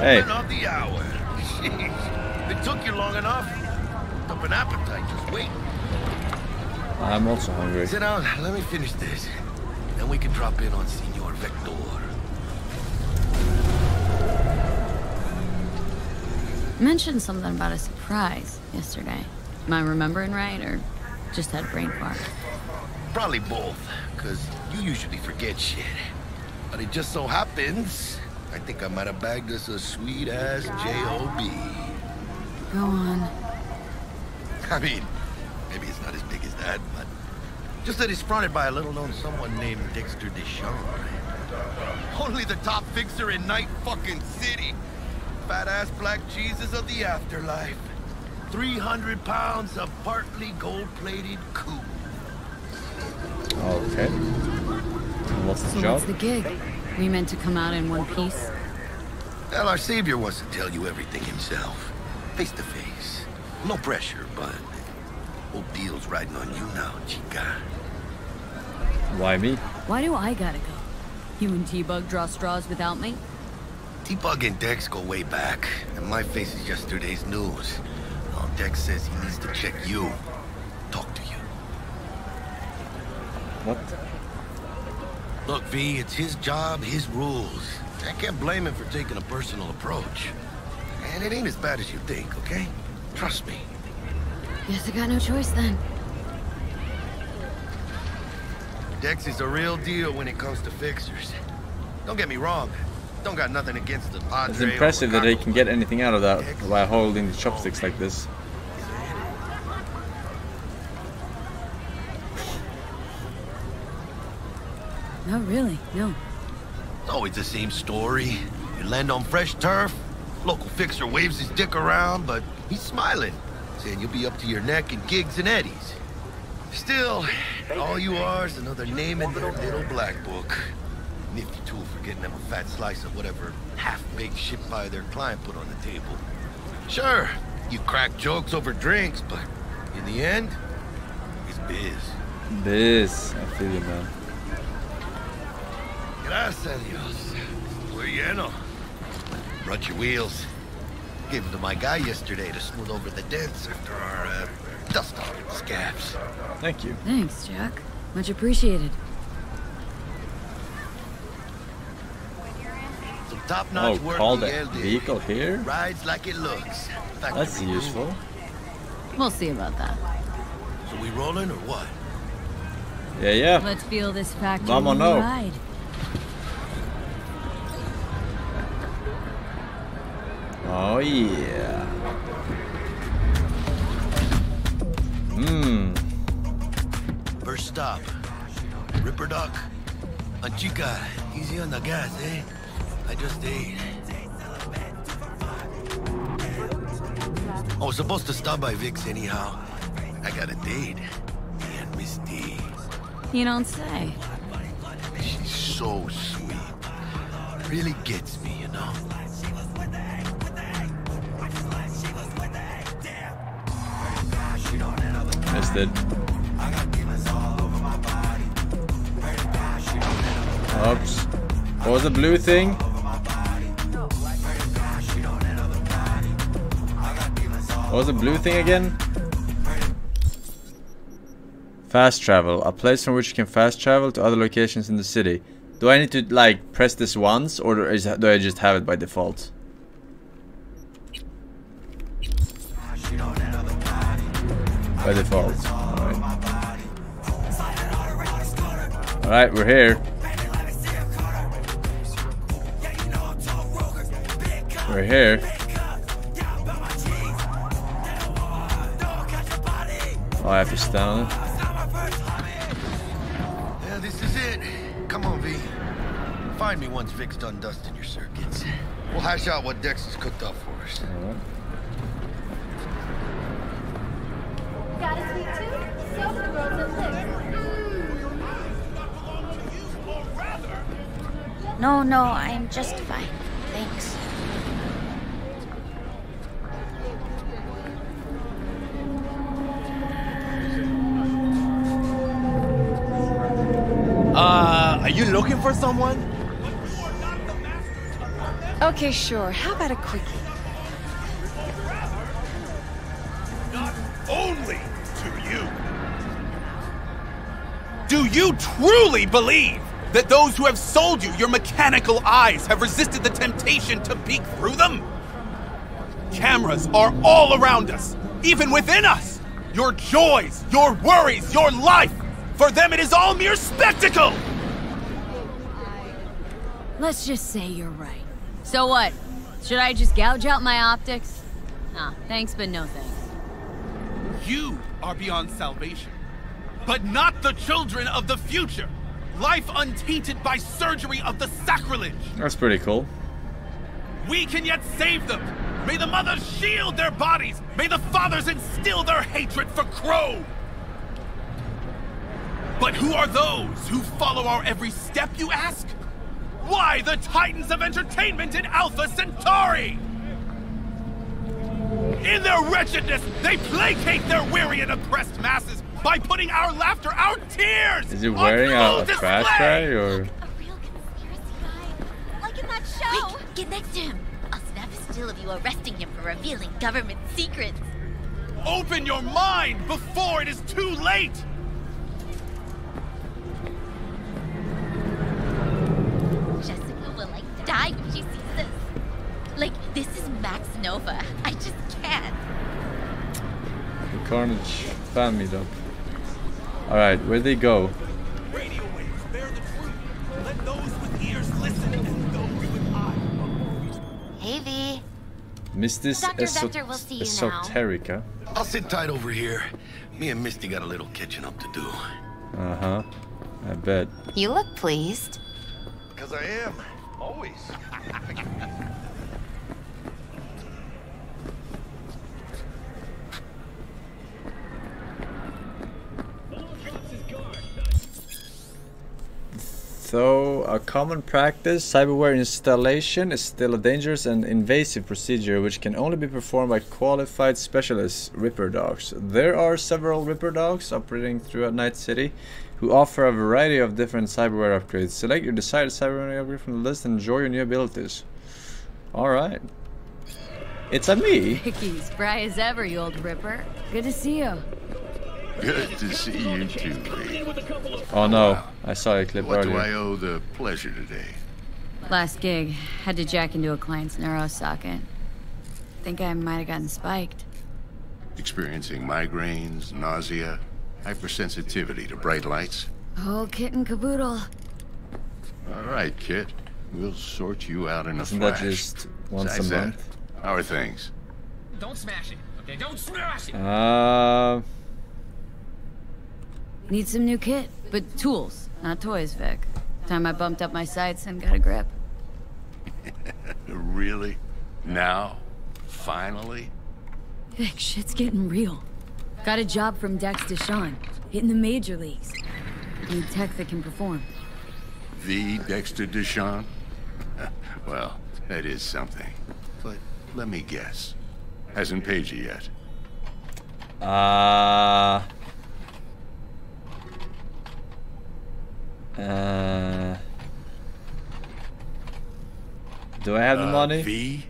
Hey. On the hour. It took you long enough. Up an appetite, just wait. I'm also hungry. Sit down, let me finish this. Then we can drop in on Senor Vektor. Mentioned something about a surprise yesterday. Am I remembering right, or just had brain fart? Probably both, because you usually forget shit. But it just so happens... I think I might have bagged us a sweet-ass J O B. Go on. I mean, maybe it's not as big as that, but... just that it's fronted by a little-known someone named Dexter DeShawn. Only the top fixer in Night fucking City. Fat-ass black Jesus of the afterlife. three hundred pounds of partly gold-plated coup. Okay. What's the so job? What's the gig? We meant to come out in one piece? Well, our savior wants to tell you everything himself. Face to face. No pressure, but... old deal's riding on you now, chica. Why me? Why do I gotta go? You and T-Bug draw straws without me? T-Bug and Dex go way back, and my face is just today's news. Now Dex says he needs to check you. Talk to you. What? Look, V, it's his job, his rules. I can't blame him for taking a personal approach. And it ain't as bad as you think, okay? Trust me. Guess I got no choice then. Dex is a real deal when it comes to fixers. Don't get me wrong. Don't got nothing against the Padre. It's impressive that they can get anything out of that by holding the chopsticks like this. No, really, no. It's always the same story. You land on fresh turf, local fixer waves his dick around, but he's smiling, saying you'll be up to your neck in gigs and eddies. Still, all you are is another name in their little black book. Nifty tool for getting them a fat slice of whatever half-baked shit pie their client put on the table. Sure, you crack jokes over drinks, but in the end, it's biz. Biz, I feel you, man. Gracias a Dios. We're lleno. Brought your wheels. Gave them to my guy yesterday to smooth over the dents after our uh, dust off scabs. Thank you. Thanks, Jack. Much appreciated. Oh, call that vehicle here? Rides like it looks. That's useful. We'll see about that. So we rolling or what? Yeah, yeah. Let's feel this factory ride. Oh yeah. Hmm. First stop. Ripper Doc. Anchica. Easy on the gas, eh? I just ate. I was supposed to stop by Vic's anyhow. I got a date. Me and Misty. You don't say. She's so sweet. Really gets me, you know. Missed it. Oops. What was the blue thing? What was the blue thing again? Fast travel. A place from which you can fast travel to other locations in the city. Do I need to like press this once, or do I just have it by default? By default. Alright. Alright, we're here. We're here. Oh, I have to stun. Yeah, this is it. Come on, V. Find me once Vic's done dusting your circuits. We'll hash out what Dex has cooked up for us. Right. Got a sweet tooth? Soap rolls and lips. No, no, I am just fine. Thanks. Uh, are you looking for someone? Okay, sure. How about a quickie? Not only to you. Do you truly believe that those who have sold you your mechanical eyes have resisted the temptation to peek through them? Cameras are all around us, even within us. Your joys, your worries, your life. For them, it is all mere spectacle! Let's just say you're right. So what? Should I just gouge out my optics? Nah, thanks but no thanks. You are beyond salvation, but not the children of the future. Life untainted by surgery of the sacrilege. That's pretty cool. We can yet save them. May the mothers shield their bodies. May the fathers instill their hatred for Crow. But who are those who follow our every step, you ask? Why, the titans of entertainment in Alpha Centauri! In their wretchedness, they placate their weary and oppressed masses by putting our laughter, our tears! Is he wearing a crash guy, or...? A real conspiracy guy, like in that show! Quick, get next to him! I'll snap a still of you arresting him for revealing government secrets! Open your mind before it is too late! Jessica will, like, die when she sees this. Like, this is maximum Nova. I just can't. The carnage fan meet up. Alright, where'd they go? Radio waves bear the truth. Let those with ears listen and those with eyes. Hey V. Misty's Esoterica. I'll sit tight over here. Me and Misty got a little catching up to do. Uh-huh. I bet. You look pleased. Because I am. Always. So, a common practice, cyberware installation is still a dangerous and invasive procedure which can only be performed by qualified specialists, Ripper Docs. There are several Ripper Docs operating throughout Night City who offer a variety of different cyberware upgrades. Select your desired cyberware upgrade from the list and enjoy your new abilities. Alright. It's a me! Ricky's spry as ever, you old Ripper. Good to see you. Good to see you too, Ray. Oh no, I saw a clip earlier. What do I owe the pleasure today? Last gig, had to jack into a client's neuro socket. Think I might have gotten spiked. Experiencing migraines, nausea, hypersensitivity to bright lights. Whole kit and caboodle. All right, Kit. We'll sort you out in a flash. Isn't that just once a month? How are things? Don't smash it, okay? Don't smash it! Uh... Need some new kit, but tools, not toys, Vic. Time I bumped up my sights and got a grip. Really? Now? Finally? Vic, shit's getting real. Got a job from Dex DeShawn, hitting the major leagues. Need tech that can perform. The Dexter DeShawn? Well, that is something. But let me guess. Hasn't paid you yet. Uh... Uh, do I have the uh, money? V?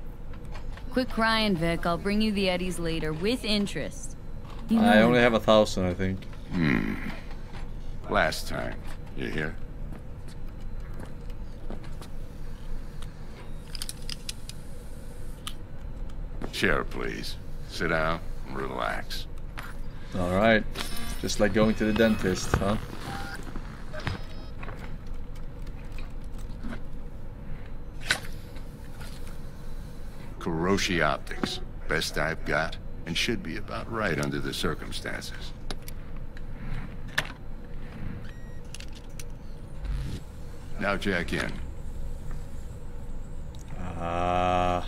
Quit crying, Vic. I'll bring you the eddies later with interest. You know I only have a thousand, I think. Hmm. Last time. You hear? Chair, please. Sit down and relax. All right. Just like going to the dentist, huh? Kuroshi optics, best I've got, and should be about right under the circumstances. Now jack in. Uh,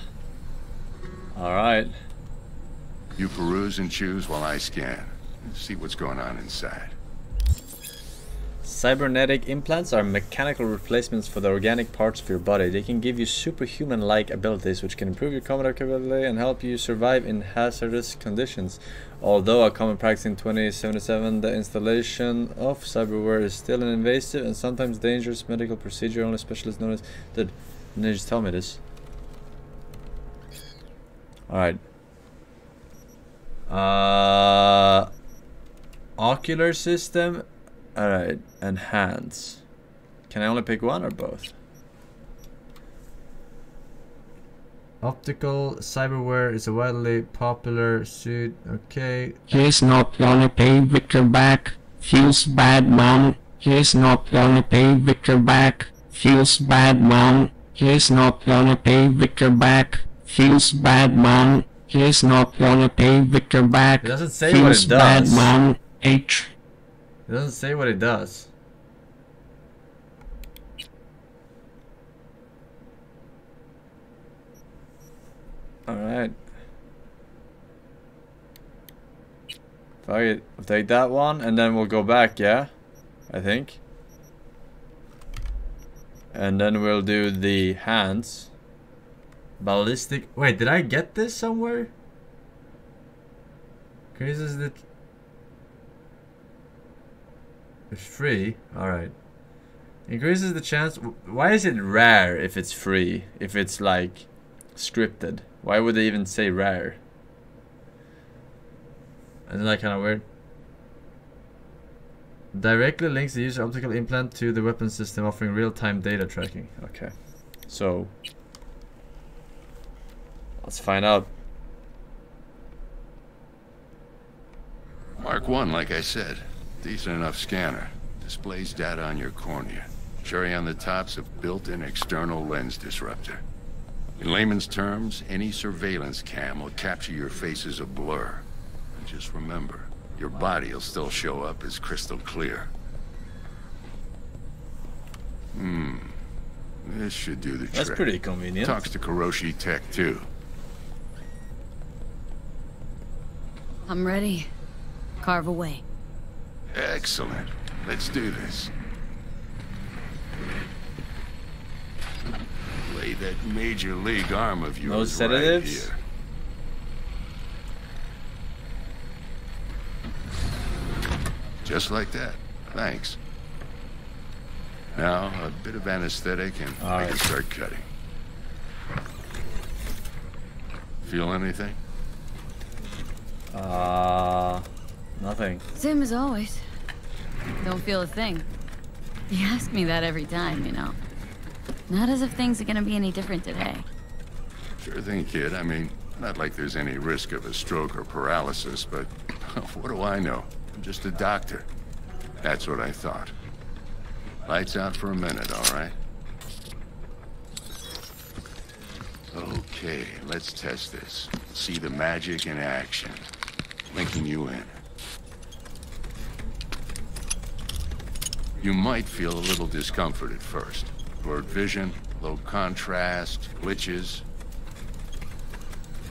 all right. You peruse and choose while I scan. See what's going on inside. Cybernetic implants are mechanical replacements for the organic parts of your body. They can give you superhuman-like abilities which can improve your combat capability and help you survive in hazardous conditions. Although a common practice in twenty seventy-seven, the installation of cyberware is still an invasive and sometimes dangerous medical procedure. Only specialists know this. Dude, they just tell me this. Alright. Uh, ocular system. Alright, and hands. Can I only pick one or both? Optical cyberware is a widely popular suit. Okay. He's not gonna pay Victor back. Feels bad, mom. He's not gonna pay Victor back. Feels bad, mom. He's not gonna pay Victor back. Feels bad, mom. He's not gonna pay Victor back. It doesn't say what it does. Feels bad, mom. H. It doesn't say what it does. Alright. Fuck it. I'll take that one and then we'll go back, yeah? I think. And then we'll do the hands. Ballistic. Wait, did I get this somewhere? Increases the. It's free. Alright. Increases the chance. Why is it rare if it's free? If it's like scripted? Why would they even say rare? Isn't that kind of weird? Directly links the user optical implant to the weapon system, offering real-time data tracking. Okay. So. Let's find out. Mark one, like I said. Decent enough scanner. Displays data on your cornea. Cherry on the top's a built-in external lens disruptor. In layman's terms, any surveillance cam will capture your face as a blur. And just remember, your body will still show up as crystal clear. Hmm. This should do the trick. That's pretty convenient. Talks to Kuroshi Tech, too. I'm ready. Carve away. Excellent. Let's do this. Lay that major league arm of yours. No sedatives? Right here. Just like that. Thanks. Now, a bit of anesthetic and all I right. can start cutting. Feel anything? Uh, nothing. Same as always. Don't feel a thing. You ask me that every time, you know. Not as if things are gonna be any different today. Sure thing, kid. I mean, not like there's any risk of a stroke or paralysis, but what do I know? I'm just a doctor. That's what I thought. Lights out for a minute, all right? Okay, let's test this. See the magic in action. Linking you in. You might feel a little discomfort at first. Blurred vision, low contrast, glitches.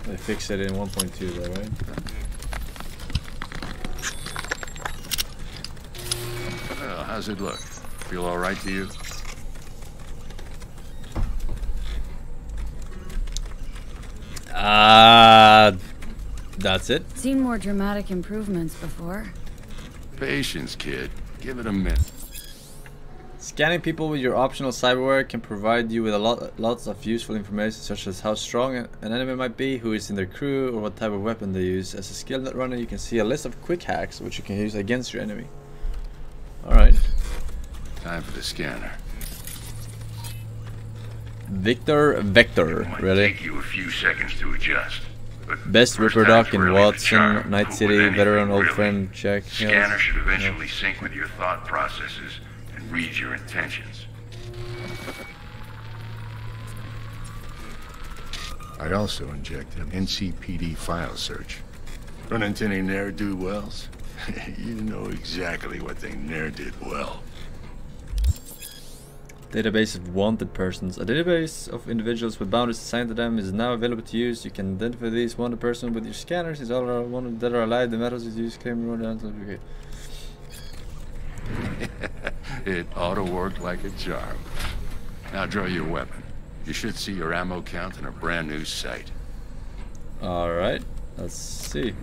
They fixed it in one point two though, right? Well, how's it look? Feel all right to you? Ah, uh, that's it. Seen more dramatic improvements before. Patience, kid. Give it a minute. Scanning people with your optional cyberware can provide you with a lot, lots of useful information, such as how strong an enemy might be, who is in their crew, or what type of weapon they use. As a skilled runner, you can see a list of quick hacks which you can use against your enemy. All right. Time for the scanner. Victor Vektor, really? Take you a few seconds to adjust. But best Ripper Doc in really Watson, Night City, veteran, old really. friend, check. Scanner should eventually yeah. sync with your thought processes and read your intentions. I also inject an N C P D file search. Run into any ne'er-do-wells? You know exactly what they ne'er-did-well. Database of wanted persons. A database of individuals with boundaries assigned to them is now available to use. You can identify these wanted persons with your scanners. Is all wanted that are alive. The metals is used. Claim more than it ought to work like a charm. Now draw your weapon. You should see your ammo count in a brand new sight. All right. Let's see.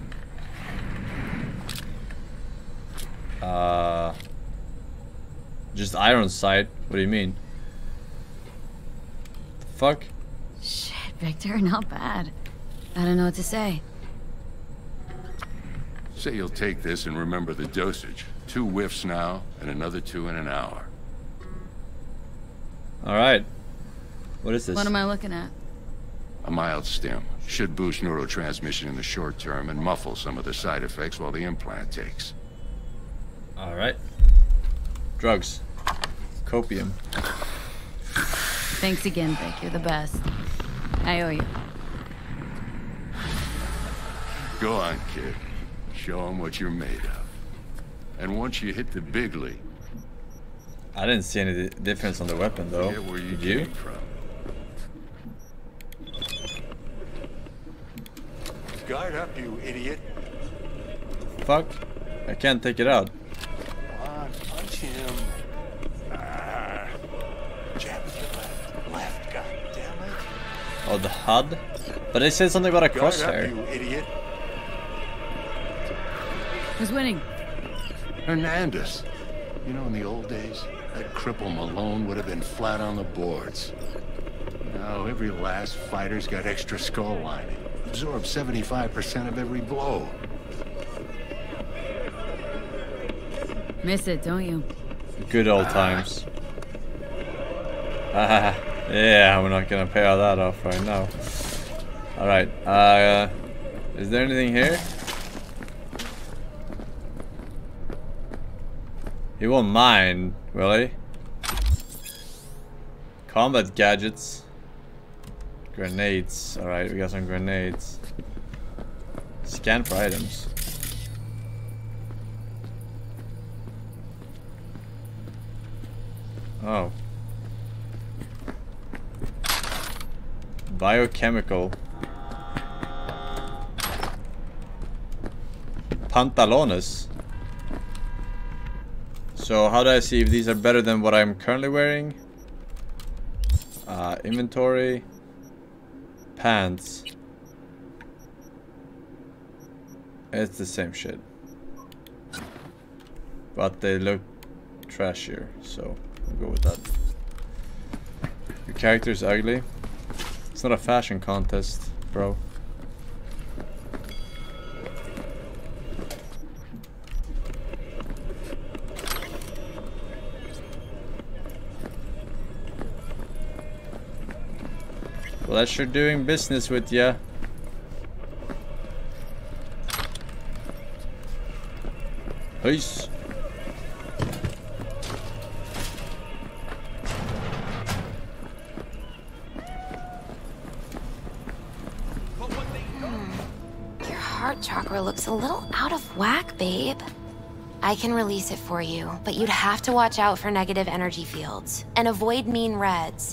Uh. Just iron sight. What do you mean? The fuck? Shit, Victor, not bad. I don't know what to say. Say you'll take this and remember the dosage. Two whiffs now, and another two in an hour. All right. What is this? What am I looking at? A mild stim. Should boost neurotransmission in the short term and muffle some of the side effects while the implant takes. All right. Drugs. Copium. Thanks again, Vic. You're the best. I owe you. Go on, kid. Show them what you're made of. And once you hit the big league. I didn't see any difference on the weapon, though. Where you Did you? From. Guard up, you idiot. Fuck. I can't take it out. Him. Ah, jab with your left, left, goddammit. Oh, the H U D? But they said something about a crosshair. You idiot. Who's winning? Hernandez. You know, in the old days, that cripple Malone would have been flat on the boards. Now, every last fighter's got extra skull lining. Absorbs seventy-five percent of every blow. Miss it, don't you? Good old times. Ah, yeah, we're not gonna pay all that off right now. Alright, uh, is there anything here? He won't mind, will he? Combat gadgets. Grenades. Alright, we got some grenades. Scan for items. Oh. Biochemical. Pantalones. So how do I see if these are better than what I'm currently wearing? Uh, inventory. Pants. It's the same shit. But they look trashier, so we'll go with that. Your character's ugly. It's not a fashion contest, bro. Pleasure doing business with ya. Peace. Your heart chakra looks a little out of whack, babe. I can release it for you, but you'd have to watch out for negative energy fields and avoid mean reds.